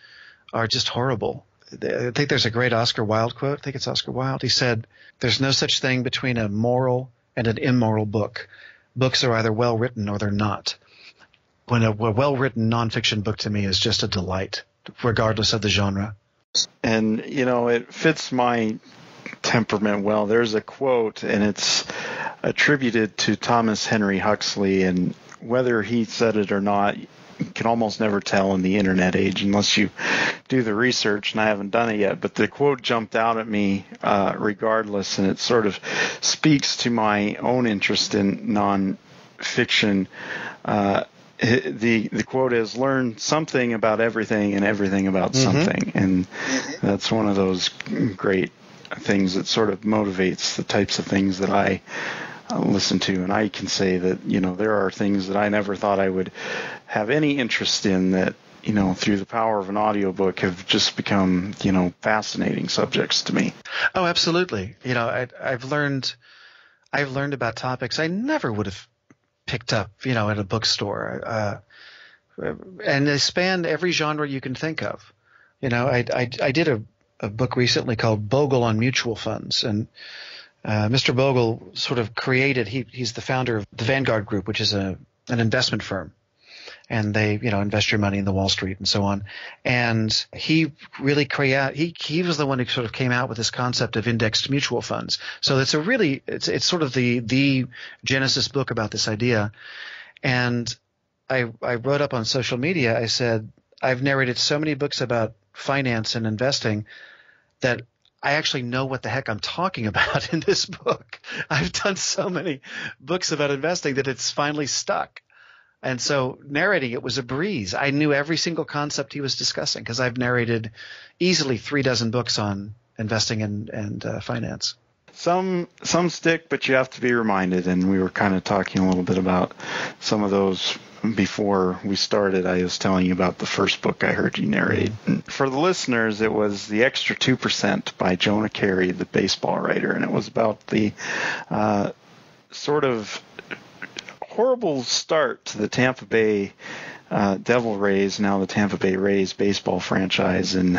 are just horrible. I think there's a great Oscar Wilde quote. I think it's Oscar Wilde. He said, there's no such thing between a moral and an immoral book. Books are either well-written or they're not. When a well-written nonfiction book to me is just a delight, regardless of the genre. And, you know, it fits my temperament well. There's a quote, and it's attributed to Thomas Henry Huxley, and whether he said it or not, you can almost never tell in the internet age unless you do the research, and I haven't done it yet. But the quote jumped out at me regardless, and it sort of speaks to my own interest in nonfiction. the quote is, learn something about everything and everything about something. And that's one of those great things that sort of motivates the types of things that I listen to. And I can say that, you know, there are things that I never thought I would have any interest in that, you know, through the power of an audiobook have just become, you know, fascinating subjects to me. Oh, absolutely. You know, I've learned about topics I never would have picked up, you know, at a bookstore. And they span every genre you can think of. You know, I did a book recently called Bogle on Mutual Funds, and Mr. Bogle sort of created – he's the founder of the Vanguard Group, which is an investment firm. And they, you know, invest your money in the Wall Street and so on. And he really he was the one who sort of came out with this concept of indexed mutual funds. So it's a really, it's sort of the genesis book about this idea. And I wrote up on social media, I said, I've narrated so many books about finance and investing that I actually know what the heck I'm talking about in this book. I've done so many books about investing that it's finally stuck. And so narrating it was a breeze. I knew every single concept he was discussing because I've narrated easily 3 dozen books on investing and finance. Some stick, but you have to be reminded. And we were kind of talking a little bit about some of those before we started. I was telling you about the first book I heard you narrate. And for the listeners, it was The Extra 2% by Jonah Carey, the baseball writer. And it was about the sort of horrible start to the Tampa Bay Devil Rays, now the Tampa Bay Rays baseball franchise, and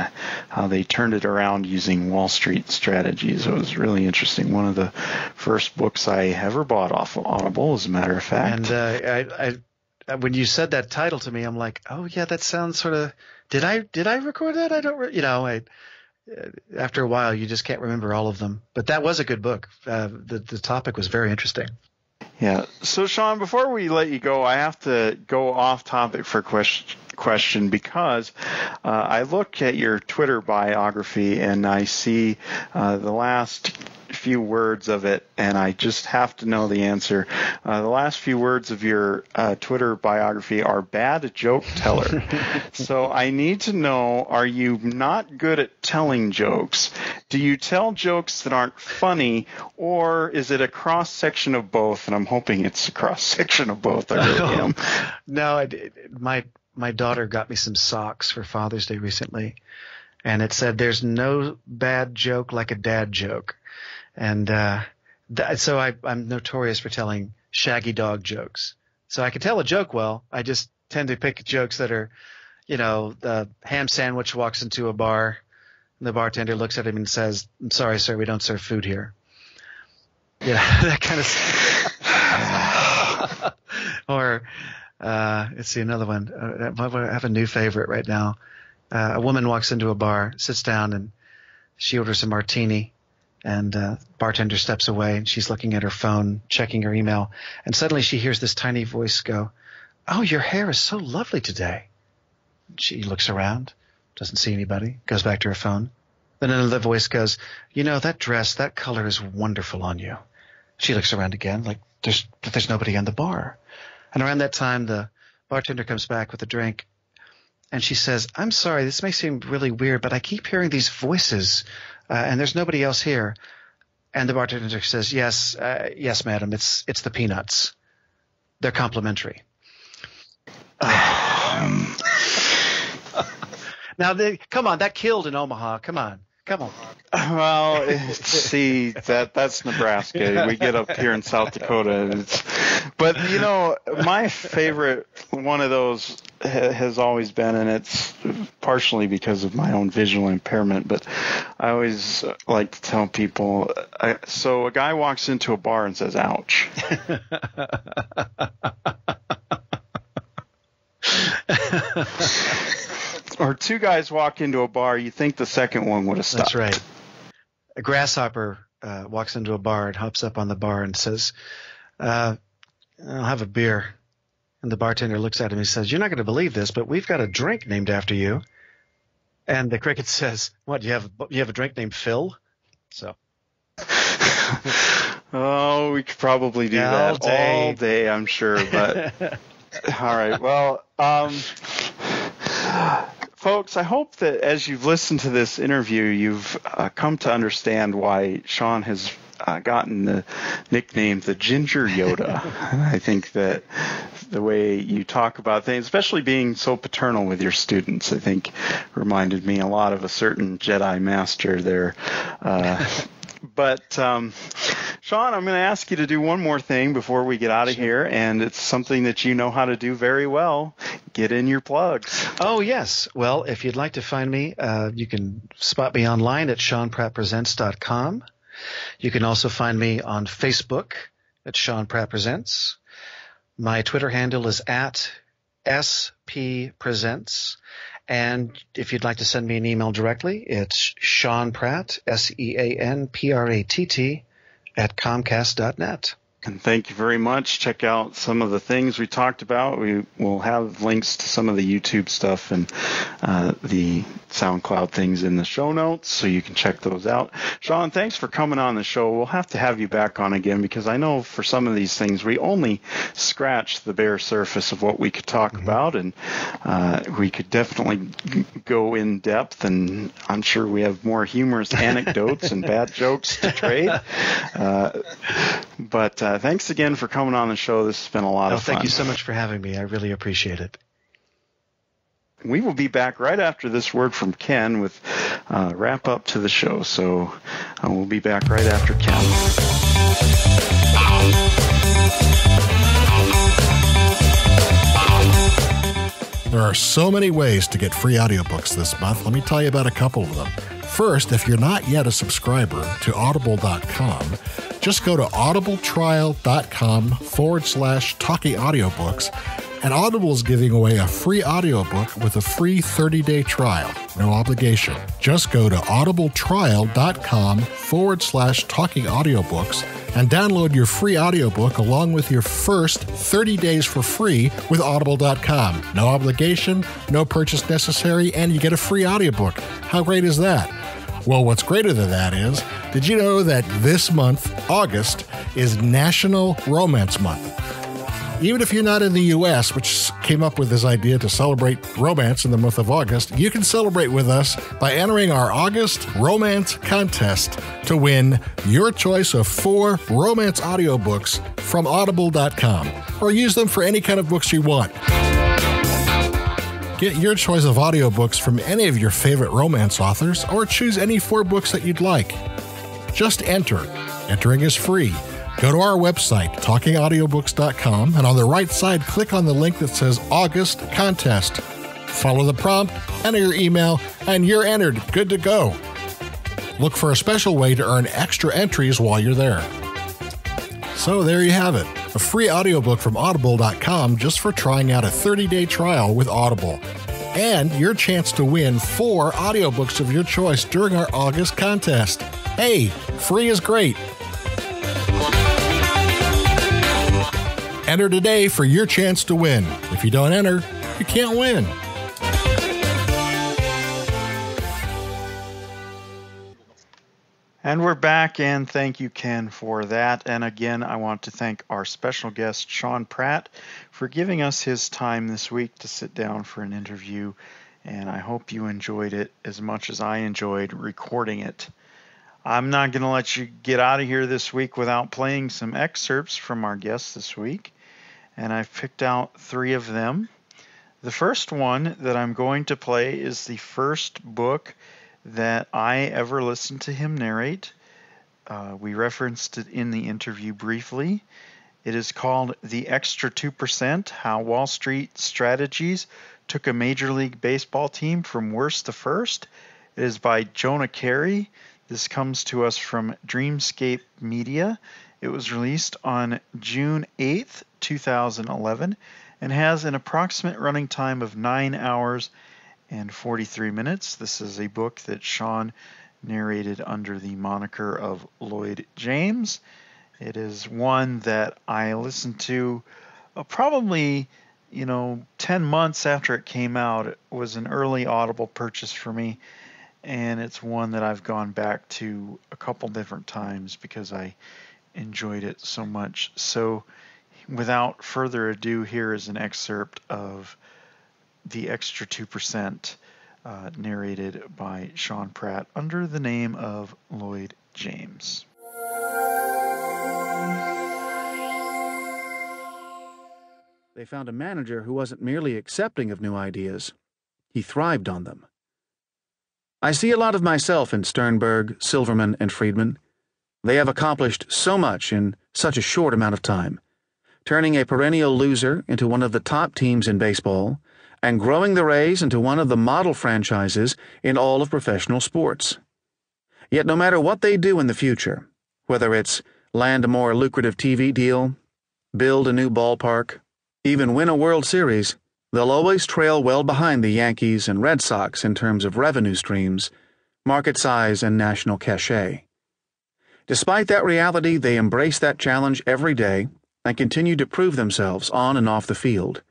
how they turned it around using Wall Street strategies. It was really interesting. One of the first books I ever bought off of Audible, as a matter of fact. And I when you said that title to me, I'm like, oh yeah, that sounds sort of. Did I record that? I don't. After a while, you just can't remember all of them. But that was a good book. The topic was very interesting. Yeah. So, Sean, before we let you go, I have to go off topic for a question because I look at your Twitter biography and I see the last few words of it, and I just have to know the answer. The last few words of your Twitter biography are bad joke teller. So I need to know, are you not good at telling jokes? Do you tell jokes that aren't funny, or is it a cross-section of both? And I'm hoping it's a cross-section of both. I really am. No, my daughter got me some socks for Father's Day recently, and it said, there's no bad joke like a dad joke. And so I'm notorious for telling shaggy dog jokes. So I can tell a joke well. I just tend to pick jokes that are, you know, the ham sandwich walks into a bar, and the bartender looks at him and says, "I'm sorry, sir, we don't serve food here." Yeah, that kind of stuff. Or let's see, another one. I have a new favorite right now. A woman walks into a bar, sits down, and she orders a martini. And bartender steps away, and she's looking at her phone, checking her email. And suddenly she hears this tiny voice go, "Oh, your hair is so lovely today." She looks around, doesn't see anybody, goes back to her phone. Then another voice goes, "You know, that dress, that color is wonderful on you." She looks around again, like there's nobody on the bar. And around that time, the bartender comes back with a drink, and she says, "I'm sorry, this may seem really weird, but I keep hearing these voices. And there's nobody else here." And the bartender says, yes, madam, it's the Peanuts. They're complimentary. Now, come on, that killed in Omaha. Come on. Well, see, that's Nebraska. We get up here in South Dakota. But, you know, my favorite one of those has always been, and it's partially because of my own visual impairment, but I always like to tell people, so a guy walks into a bar and says, "Ouch." Or two guys walk into a bar, you think the second one would have stopped. That's right. A grasshopper walks into a bar and hops up on the bar and says, "I'll have a beer." And the bartender looks at him and says, "You're not going to believe this, but we've got a drink named after you." And the cricket says, "What, you have a drink named Phil?" So. Oh, we could probably do that all day, I'm sure. But All right. Well, folks, I hope that as you've listened to this interview, you've come to understand why Sean has gotten the nickname the Ginger Yoda. I think that the way you talk about things, especially being so paternal with your students, I think reminded me a lot of a certain Jedi master there. But Sean, I'm going to ask you to do one more thing before we get out of here, and it's something that you know how to do very well. Get in your plugs. Oh, yes. Well, if you'd like to find me, you can spot me online at SeanPrattPresents.com. You can also find me on Facebook at Sean Pratt Presents. My Twitter handle is at SPPresents. And if you'd like to send me an email directly, it's Sean Pratt, SeanPratt, at Comcast.net. And thank you very much. Check out some of the things we talked about. We will have links to some of the YouTube stuff and the SoundCloud things in the show notes, so you can check those out. Sean, thanks for coming on the show. We'll have to have you back on again, because I know for some of these things we only scratched the bare surface of what we could talk about, and we could definitely go in depth, and I'm sure we have more humorous anecdotes and bad jokes to trade. But thanks again for coming on the show. This has been a lot of fun. Thank you so much for having me. I really appreciate it. We will be back right after this word from Ken with a wrap-up to the show. So we'll be back right after Ken. There are so many ways to get free audiobooks this month. Let me tell you about a couple of them. First, if you're not yet a subscriber to audible.com, just go to audibletrial.com/talkingaudiobooks, and Audible is giving away a free audiobook with a free 30-day trial. No obligation. Just go to audibletrial.com/talkingaudiobooks and download your free audiobook along with your first 30 days for free with audible.com. No obligation, no purchase necessary, and you get a free audiobook. How great is that? Well, what's greater than that is, did you know that this month, August, is National Romance Month? Even if you're not in the U.S., which came up with this idea to celebrate romance in the month of August, you can celebrate with us by entering our August Romance Contest to win your choice of 4 romance audiobooks from audible.com, or use them for any kind of books you want. Get your choice of audiobooks from any of your favorite romance authors, or choose any 4 books that you'd like. Just enter. Entering is free. Go to our website, talkingaudiobooks.com, and on the right side, click on the link that says August Contest. Follow the prompt, enter your email, and you're entered. Good to go. Look for a special way to earn extra entries while you're there. So there you have it. A free audiobook from audible.com just for trying out a 30-day trial with Audible. And your chance to win 4 audiobooks of your choice during our August contest. Hey, free is great. Enter today for your chance to win. If you don't enter, you can't win. And we're back, and thank you, Ken, for that. And again, I want to thank our special guest, Sean Pratt, for giving us his time this week to sit down for an interview. And I hope you enjoyed it as much as I enjoyed recording it. I'm not going to let you get out of here this week without playing some excerpts from our guests this week. And I've picked out 3 of them. The first one that I'm going to play is the first book that I ever listened to him narrate. We referenced it in the interview briefly. It is called The Extra 2%, How Wall Street Strategies Took a Major League Baseball Team from Worst to First. It is by Jonah Carey. This comes to us from Dreamscape Media. It was released on June 8th, 2011, and has an approximate running time of 9 hours and 43 minutes. This is a book that Sean narrated under the moniker of Lloyd James. It is one that I listened to probably, 10 months after it came out. It was an early Audible purchase for me, and it's one that I've gone back to a couple different times because I enjoyed it so much. So without further ado, here is an excerpt of The Extra 2%, narrated by Sean Pratt under the name of Lloyd James. They found a manager who wasn't merely accepting of new ideas. He thrived on them. I see a lot of myself in Sternberg, Silverman, and Friedman. They have accomplished so much in such a short amount of time, turning a perennial loser into one of the top teams in baseball and growing the Rays into one of the model franchises in all of professional sports. Yet no matter what they do in the future, whether it's land a more lucrative TV deal, build a new ballpark, even win a World Series, they'll always trail well behind the Yankees and Red Sox in terms of revenue streams, market size, and national cachet. Despite that reality, they embrace that challenge every day and continue to prove themselves on and off the field.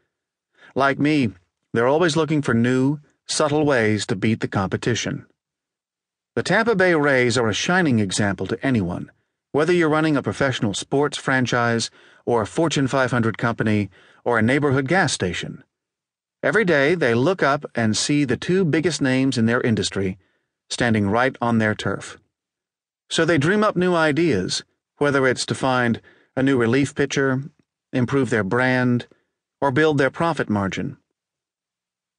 Like me, they're always looking for new, subtle ways to beat the competition. The Tampa Bay Rays are a shining example to anyone, whether you're running a professional sports franchise or a Fortune 500 company or a neighborhood gas station. Every day they look up and see the two biggest names in their industry standing right on their turf. So they dream up new ideas, whether it's to find a new relief pitcher, improve their brand, or build their profit margin.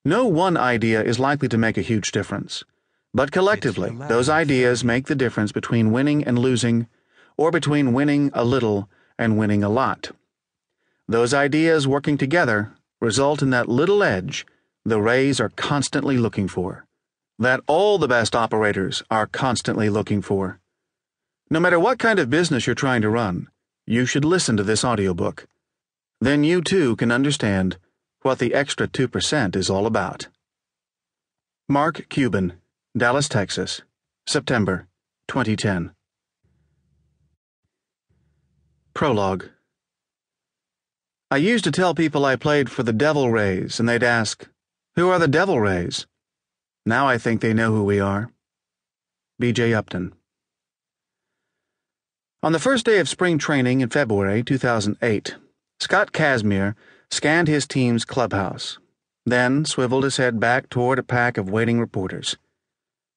No one idea is likely to make a huge difference, but collectively those ideas make the difference between winning and losing, or between winning a little and winning a lot. Those ideas working together result in that little edge the Rays are constantly looking for, that all the best operators are constantly looking for. No matter what kind of business you're trying to run, you should listen to this audiobook. Then you too can understand what the Extra 2% is all about. Mark Cuban, Dallas, Texas, September 2010. Prologue. I used to tell people I played for the Devil Rays, and they'd ask, "Who are the Devil Rays?" Now I think they know who we are. B.J. Upton. On the first day of spring training in February 2008, Scott Kazmir scanned his team's clubhouse, then swiveled his head back toward a pack of waiting reporters.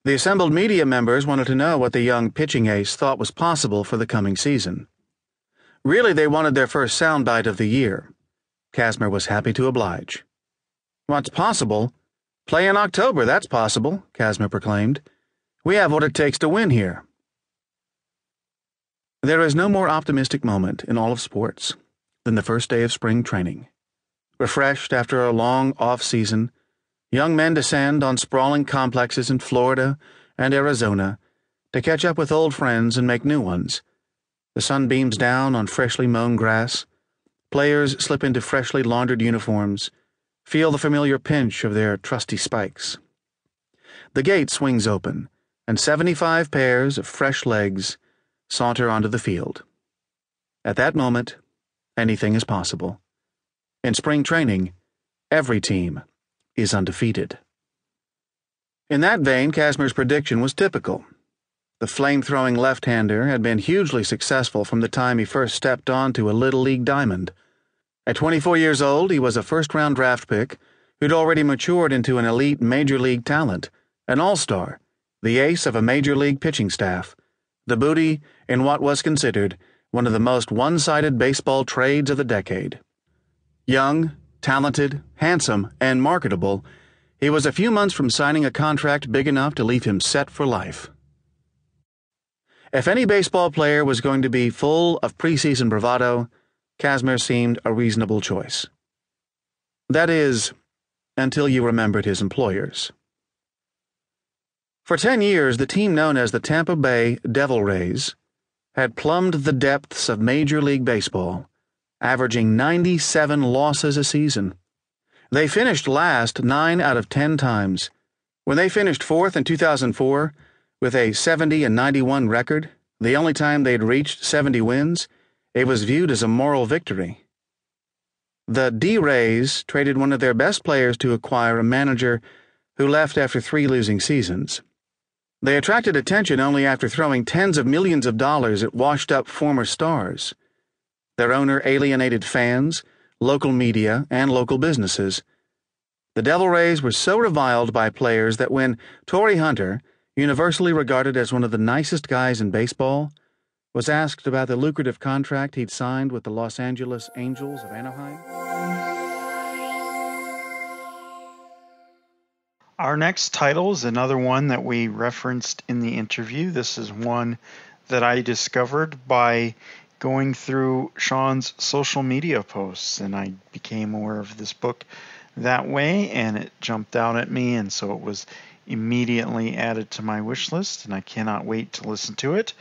The assembled media members wanted to know what the young pitching ace thought was possible for the coming season. Really, they wanted their first soundbite of the year. Kazmir was happy to oblige. "What's possible? Play in October, that's possible," Kazmir proclaimed. "We have what it takes to win here." There is no more optimistic moment in all of sports than the first day of spring training. Refreshed after a long off-season, young men descend on sprawling complexes in Florida and Arizona to catch up with old friends and make new ones. The sun beams down on freshly mown grass. Players slip into freshly laundered uniforms, feel the familiar pinch of their trusty spikes. The gate swings open, and 75 pairs of fresh legs saunter onto the field. At that moment, anything is possible. In spring training, every team is undefeated. In that vein, Kazmir's prediction was typical. The flame-throwing left-hander had been hugely successful from the time he first stepped onto a Little League diamond. At 24 years old, he was a first-round draft pick who'd already matured into an elite Major League talent, an all-star, the ace of a Major League pitching staff, the booty in what was considered one of the most one-sided baseball trades of the decade. Young, talented, handsome, and marketable, he was a few months from signing a contract big enough to leave him set for life. If any baseball player was going to be full of preseason bravado, Kazmir seemed a reasonable choice. That is, until you remembered his employers. For 10 years, the team known as the Tampa Bay Devil Rays had plumbed the depths of Major League Baseball, averaging 97 losses a season. They finished last 9 out of 10 times. When they finished fourth in 2004 with a 70-91 record, the only time they'd reached 70 wins, it was viewed as a moral victory. The D-Rays traded one of their best players to acquire a manager who left after 3 losing seasons. They attracted attention only after throwing tens of millions of dollars at washed-up former stars. Their owner alienated fans, local media, and local businesses. The Devil Rays were so reviled by players that when Torrey Hunter, universally regarded as one of the nicest guys in baseball, was asked about the lucrative contract he'd signed with the Los Angeles Angels of Anaheim. Our next title is another one that we referenced in the interview. This is one that I discovered by going through Sean's social media posts, and I became aware of this book that way, and it jumped out at me, and so it was immediately added to my wish list, and I cannot wait to listen to it.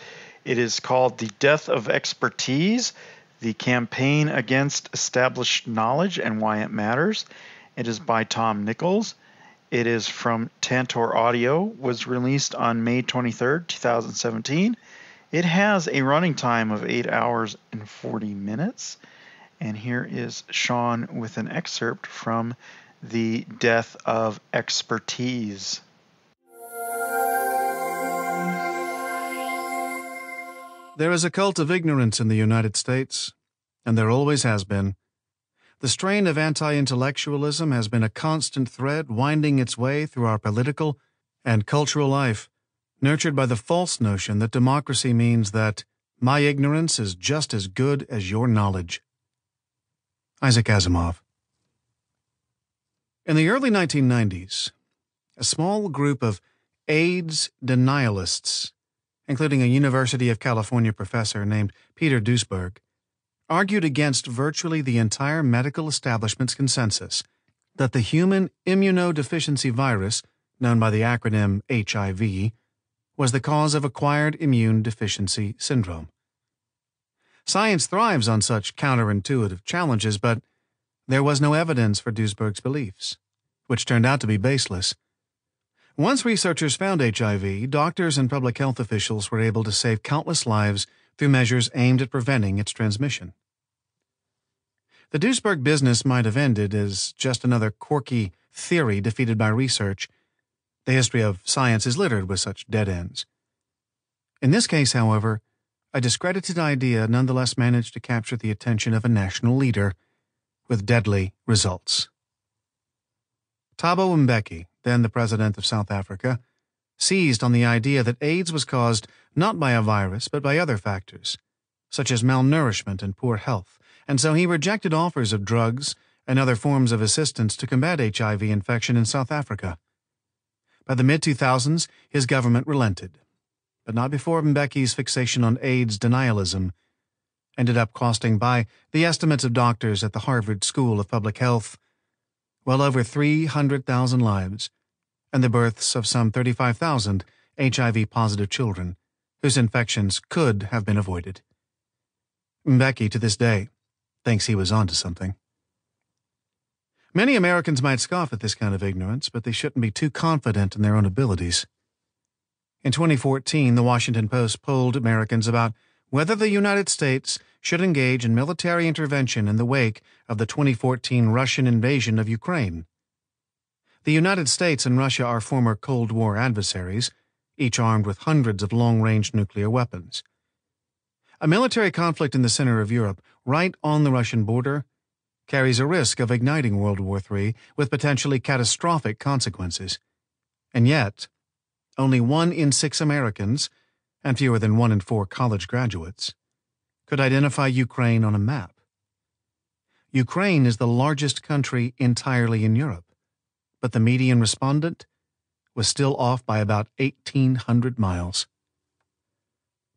It is called The Death of Expertise, The Campaign Against Established Knowledge and Why It Matters. It is by Tom Nichols. It is from Tantor Audio, was released on May 23rd, 2017. It has a running time of 8 hours and 40 minutes. And here is Sean with an excerpt from The Death of Expertise. There is a cult of ignorance in the United States, and there always has been. The strain of anti-intellectualism has been a constant thread winding its way through our political and cultural life, nurtured by the false notion that democracy means that my ignorance is just as good as your knowledge. Isaac Asimov. In the early 1990s, a small group of AIDS denialists, including a University of California professor named Peter Duisberg, argued against virtually the entire medical establishment's consensus that the human immunodeficiency virus, known by the acronym HIV, was the cause of acquired immune deficiency syndrome. Science thrives on such counterintuitive challenges, but there was no evidence for Duisberg's beliefs, which turned out to be baseless. Once researchers found HIV, doctors and public health officials were able to save countless lives through measures aimed at preventing its transmission. The Duisberg business might have ended as just another quirky theory defeated by research. The history of science is littered with such dead ends. In this case, however, a discredited idea nonetheless managed to capture the attention of a national leader with deadly results. Thabo Mbeki, then the president of South Africa, seized on the idea that AIDS was caused not by a virus but by other factors, such as malnourishment and poor health, and so he rejected offers of drugs and other forms of assistance to combat HIV infection in South Africa. By the mid-2000s, his government relented, but not before Mbeki's fixation on AIDS denialism ended up costing, by the estimates of doctors at the Harvard School of Public Health, well over 300,000 lives and the births of some 35,000 HIV-positive children whose infections could have been avoided. Mbeki, to this day, thinks he was onto something. Many Americans might scoff at this kind of ignorance, but they shouldn't be too confident in their own abilities. In 2014, The Washington Post polled Americans about whether the United States should engage in military intervention in the wake of the 2014 Russian invasion of Ukraine. The United States and Russia are former Cold War adversaries, each armed with hundreds of long-range nuclear weapons. A military conflict in the center of Europe, right on the Russian border, carries a risk of igniting World War III with potentially catastrophic consequences. And yet, only 1 in 6 Americans, and fewer than 1 in 4 college graduates, could identify Ukraine on a map. Ukraine is the largest country entirely in Europe, but the median respondent was still off by about 1,800 miles.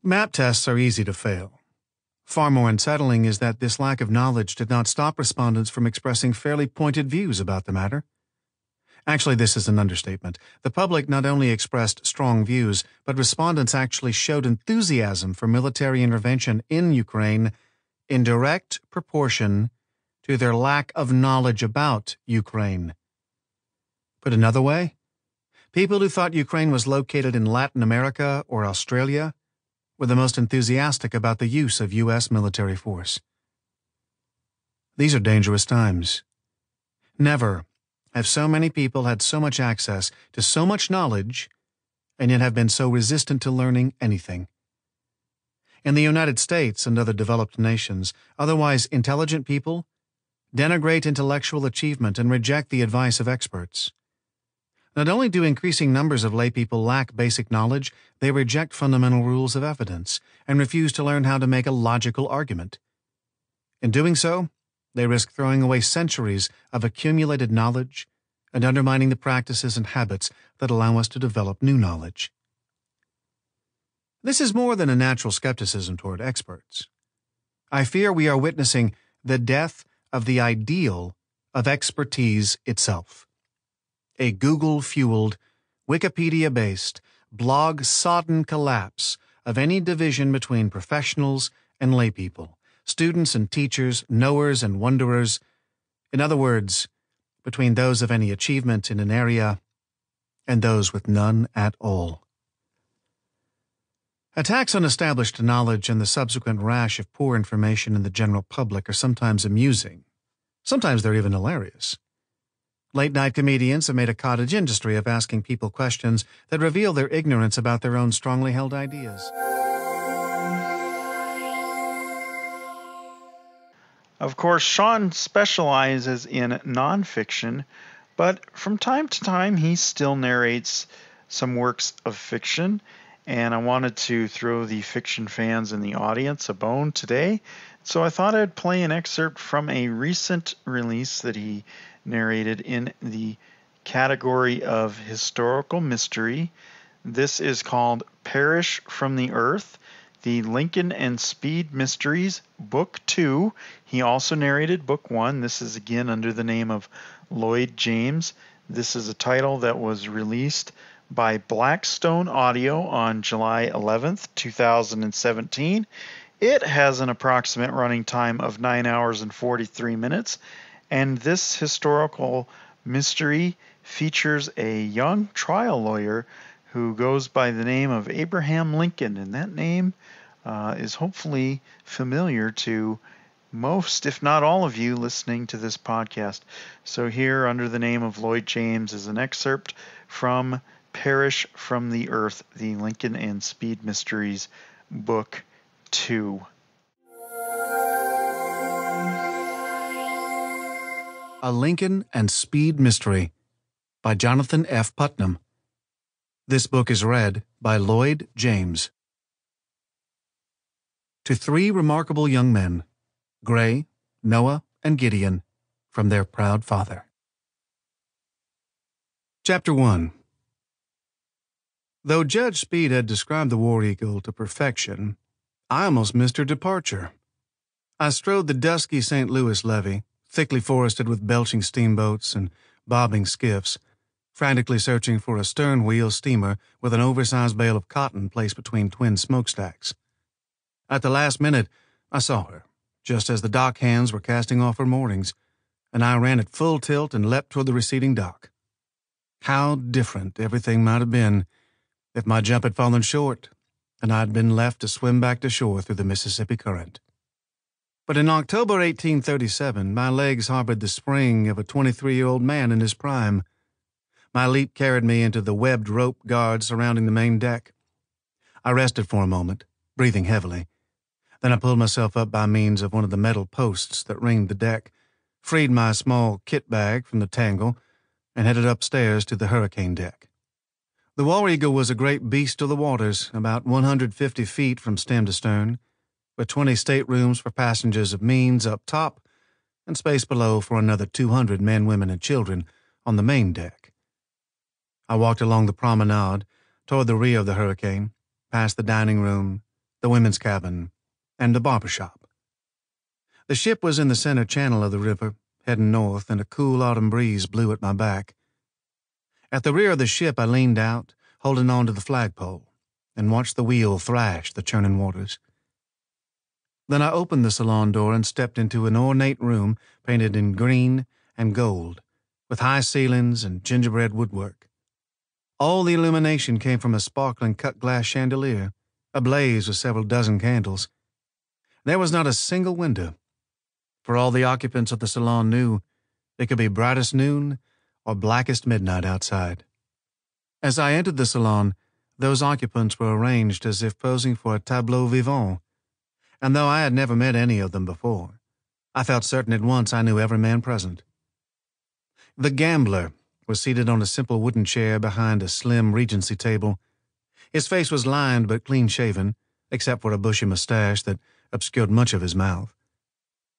Map tests are easy to fail. Far more unsettling is that this lack of knowledge did not stop respondents from expressing fairly pointed views about the matter. Actually, this is an understatement. The public not only expressed strong views, but respondents actually showed enthusiasm for military intervention in Ukraine in direct proportion to their lack of knowledge about Ukraine. Put another way, people who thought Ukraine was located in Latin America or Australia were the most enthusiastic about the use of U.S. military force. These are dangerous times. Never have so many people had so much access to so much knowledge and yet have been so resistant to learning anything. In the United States and other developed nations, otherwise intelligent people denigrate intellectual achievement and reject the advice of experts. Not only do increasing numbers of laypeople lack basic knowledge, they reject fundamental rules of evidence and refuse to learn how to make a logical argument. In doing so, they risk throwing away centuries of accumulated knowledge and undermining the practices and habits that allow us to develop new knowledge. This is more than a natural skepticism toward experts. I fear we are witnessing the death of the ideal of expertise itself. A Google-fueled, Wikipedia-based, blog-sodden collapse of any division between professionals and laypeople, students and teachers, knowers and wonderers, in other words, between those of any achievement in an area and those with none at all. Attacks on established knowledge and the subsequent rash of poor information in the general public are sometimes amusing. Sometimes they're even hilarious. Late-night comedians have made a cottage industry of asking people questions that reveal their ignorance about their own strongly held ideas. Of course, Sean specializes in nonfiction, but from time to time he still narrates some works of fiction, and I wanted to throw the fiction fans in the audience a bone today, so I thought I'd play an excerpt from a recent release that he narrated in the category of historical mystery. This is called Perish from the Earth, the Lincoln and Speed Mysteries, Book 2. He also narrated Book 1. This is again under the name of Lloyd James. This is a title that was released by Blackstone Audio on July 11th, 2017. It has an approximate running time of 9 hours and 43 minutes, and this historical mystery features a young trial lawyer who goes by the name of Abraham Lincoln, and that name is hopefully familiar to most, if not all of you, listening to this podcast. So here, under the name of Lloyd James, is an excerpt from Perish from the Earth, the Lincoln and Speed Mysteries, Book 2. A Lincoln and Speed Mystery by Jonathan F. Putnam. This book is read by Lloyd James. To three remarkable young men, Gray, Noah, and Gideon, from their proud father. Chapter 1. Though Judge Speed had described the War Eagle to perfection, I almost missed her departure. I strode the dusky St. Louis levee, thickly forested with belching steamboats and bobbing skiffs, frantically searching for a stern-wheel steamer with an oversized bale of cotton placed between twin smokestacks. At the last minute, I saw her, just as the dock hands were casting off her moorings, and I ran at full tilt and leapt toward the receding dock. How different everything might have been if my jump had fallen short, and I had been left to swim back to shore through the Mississippi current. But in October 1837, my legs harbored the spring of a 23-year-old man in his prime. My leap carried me into the webbed rope guard surrounding the main deck. I rested for a moment, breathing heavily. Then I pulled myself up by means of one of the metal posts that ringed the deck, freed my small kit bag from the tangle, and headed upstairs to the hurricane deck. The War Eagle was a great beast of the waters, about 150 feet from stem to stern, with 20 staterooms for passengers of means up top, and space below for another 200 men, women, and children on the main deck. I walked along the promenade, toward the rear of the hurricane, past the dining room, the women's cabin, and the barber shop. The ship was in the center channel of the river, heading north, and a cool autumn breeze blew at my back. At the rear of the ship I leaned out, holding on to the flagpole, and watched the wheel thrash the churning waters. Then I opened the salon door and stepped into an ornate room painted in green and gold, with high ceilings and gingerbread woodwork. All the illumination came from a sparkling cut-glass chandelier, ablaze with several dozen candles. There was not a single window, for all the occupants of the salon knew it could be brightest noon or blackest midnight outside. As I entered the salon, those occupants were arranged as if posing for a tableau vivant, and though I had never met any of them before, I felt certain at once I knew every man present. The gambler was seated on a simple wooden chair behind a slim Regency table. His face was lined but clean-shaven, except for a bushy mustache that obscured much of his mouth.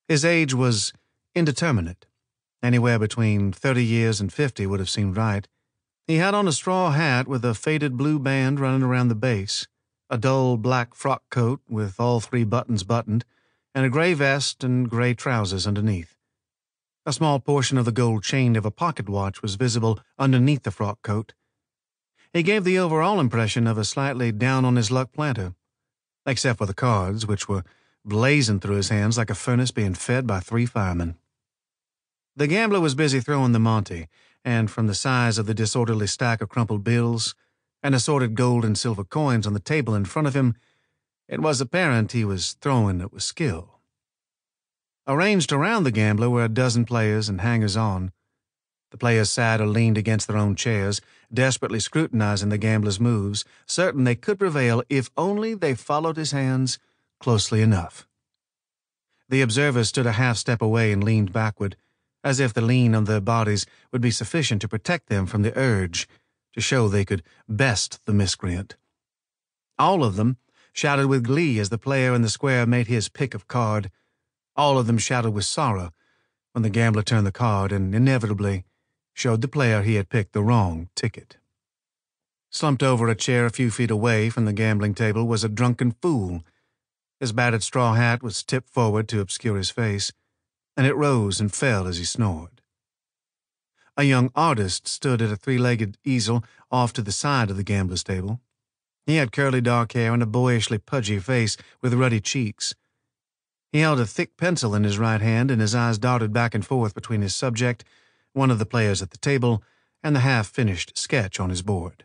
His age was indeterminate. Anywhere between 30 years and 50 would have seemed right. He had on a straw hat with a faded blue band running around the base, a dull black frock coat with all three buttons buttoned, and a gray vest and gray trousers underneath. A small portion of the gold chain of a pocket watch was visible underneath the frock coat. He gave the overall impression of a slightly down-on-his-luck planter, except for the cards, which were blazing through his hands like a furnace being fed by three firemen. The gambler was busy throwing the monte, and from the size of the disorderly stack of crumpled bills and assorted gold and silver coins on the table in front of him, it was apparent he was throwing it with skill. Arranged around the gambler were a dozen players and hangers-on. The players sat or leaned against their own chairs, desperately scrutinizing the gambler's moves, certain they could prevail if only they followed his hands closely enough. The observers stood a half-step away and leaned backward, as if the lean on their bodies would be sufficient to protect them from the urge to show they could best the miscreant. All of them shouted with glee as the player in the square made his pick of card. All of them shouted with sorrow when the gambler turned the card and inevitably showed the player he had picked the wrong ticket. Slumped over a chair a few feet away from the gambling table was a drunken fool. His battered straw hat was tipped forward to obscure his face, and it rose and fell as he snored. A young artist stood at a three-legged easel off to the side of the gambler's table. He had curly dark hair and a boyishly pudgy face with ruddy cheeks. He held a thick pencil in his right hand, and his eyes darted back and forth between his subject, one of the players at the table, and the half-finished sketch on his board.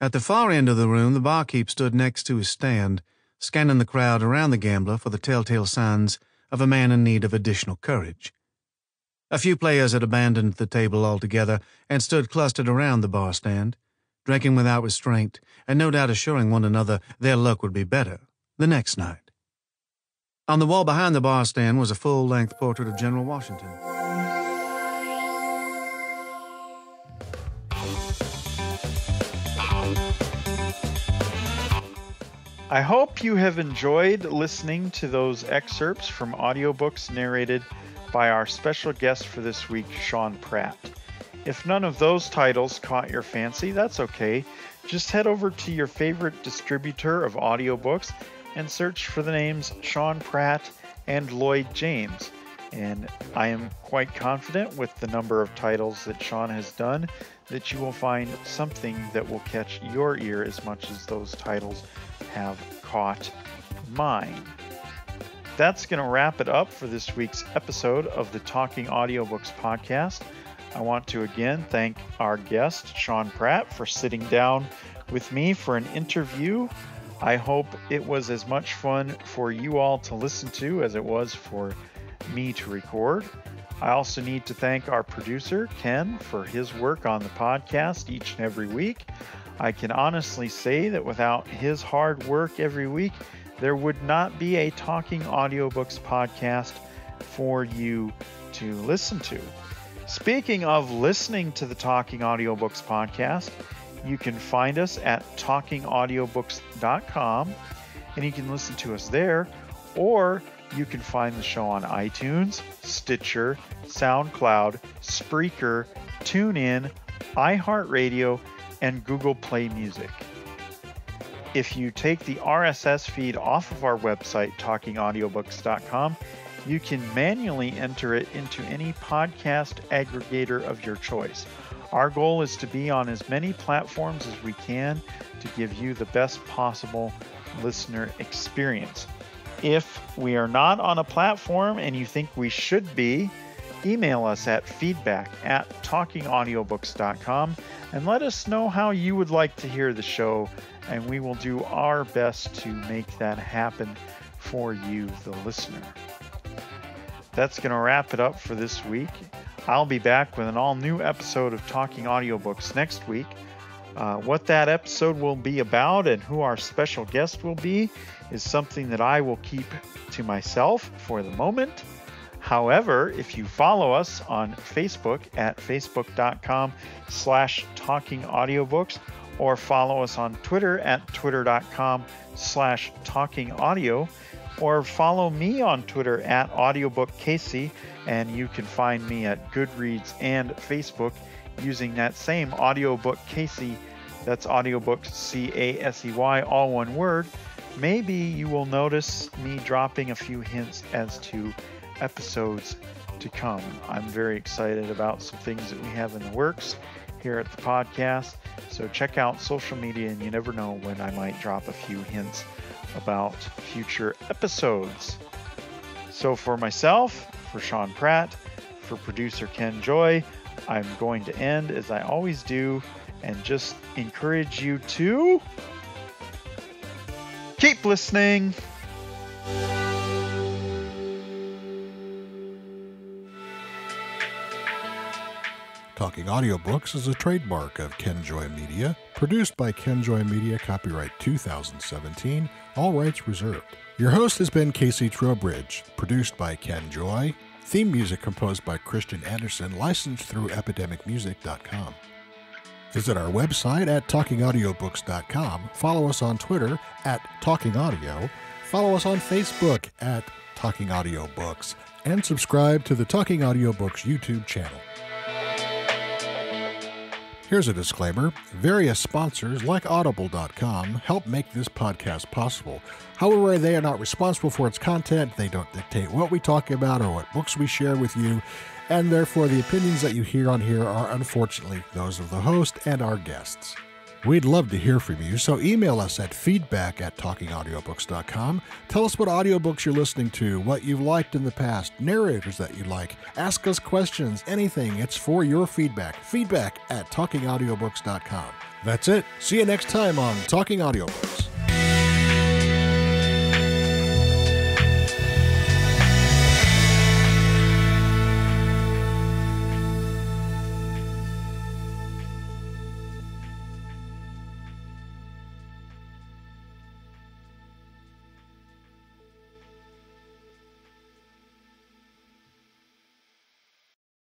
At the far end of the room, the barkeep stood next to his stand, scanning the crowd around the gambler for the telltale signs of a man in need of additional courage. A few players had abandoned the table altogether and stood clustered around the bar stand, drinking without restraint, and no doubt assuring one another their luck would be better the next night. On the wall behind the bar stand was a full-length portrait of General Washington. I hope you have enjoyed listening to those excerpts from audiobooks narrated by our special guest for this week, Sean Pratt. If none of those titles caught your fancy, that's okay. Just head over to your favorite distributor of audiobooks and search for the names Sean Pratt and Lloyd James. And I am quite confident with the number of titles that Sean has done that you will find something that will catch your ear as much as those titles have caught mine. That's going to wrap it up for this week's episode of the Talking Audiobooks podcast. I want to again thank our guest, Sean Pratt, for sitting down with me for an interview. I hope it was as much fun for you all to listen to as it was for me to record. I also need to thank our producer, Ken, for his work on the podcast each and every week. I can honestly say that without his hard work every week, there would not be a Talking Audiobooks podcast for you to listen to. Speaking of listening to the Talking Audiobooks podcast, you can find us at talkingaudiobooks.com, and you can listen to us there, or you can find the show on iTunes, Stitcher, SoundCloud, Spreaker, TuneIn, iHeartRadio, and Google Play Music. If you take the RSS feed off of our website, talkingaudiobooks.com, you can manually enter it into any podcast aggregator of your choice. Our goal is to be on as many platforms as we can to give you the best possible listener experience. If we are not on a platform and you think we should be, email us at feedback@talkingaudiobooks.com and let us know how you would like to hear the show, and we will do our best to make that happen for you, the listener. That's going to wrap it up for this week. I'll be back with an all-new episode of Talking Audiobooks next week. What that episode will be about and who our special guest will be is something that I will keep to myself for the moment. However, if you follow us on Facebook at facebook.com/talkingaudiobooks or follow us on Twitter at twitter.com/talkingaudio or follow me on Twitter at audiobookcasey, and you can find me at Goodreads and Facebook using that same Audiobook Casey. That's Audiobook C-A-S-E-Y, all one word. Maybe you will notice me dropping a few hints as to episodes to come. I'm very excited about some things that we have in the works here at the podcast. So check out social media, and you never know when I might drop a few hints about future episodes. So for myself, for Sean Pratt, for producer Ken Joy, I'm going to end as I always do and just encourage you to keep listening. Talking Audiobooks is a trademark of KenJoy Media, produced by KenJoy Media, copyright 2017, all rights reserved. Your host has been Casey Trowbridge, produced by KenJoy. Theme music composed by Christian Anderson, licensed through epidemicmusic.com. Visit our website at talkingaudiobooks.com. Follow us on Twitter at Talking Audio. Follow us on Facebook at Talking Audiobooks. And subscribe to the Talking Audiobooks YouTube channel. Here's a disclaimer. Various sponsors, like Audible.com, help make this podcast possible. However, they are not responsible for its content. They don't dictate what we talk about or what books we share with you, and therefore the opinions that you hear on here are unfortunately those of the host and our guests. We'd love to hear from you, so email us at feedback@talkingaudiobooks.com. Tell us what audiobooks you're listening to, what you've liked in the past, narrators that you like. Ask us questions, anything. It's for your feedback. Feedback@talkingaudiobooks.com. That's it. See you next time on Talking Audiobooks.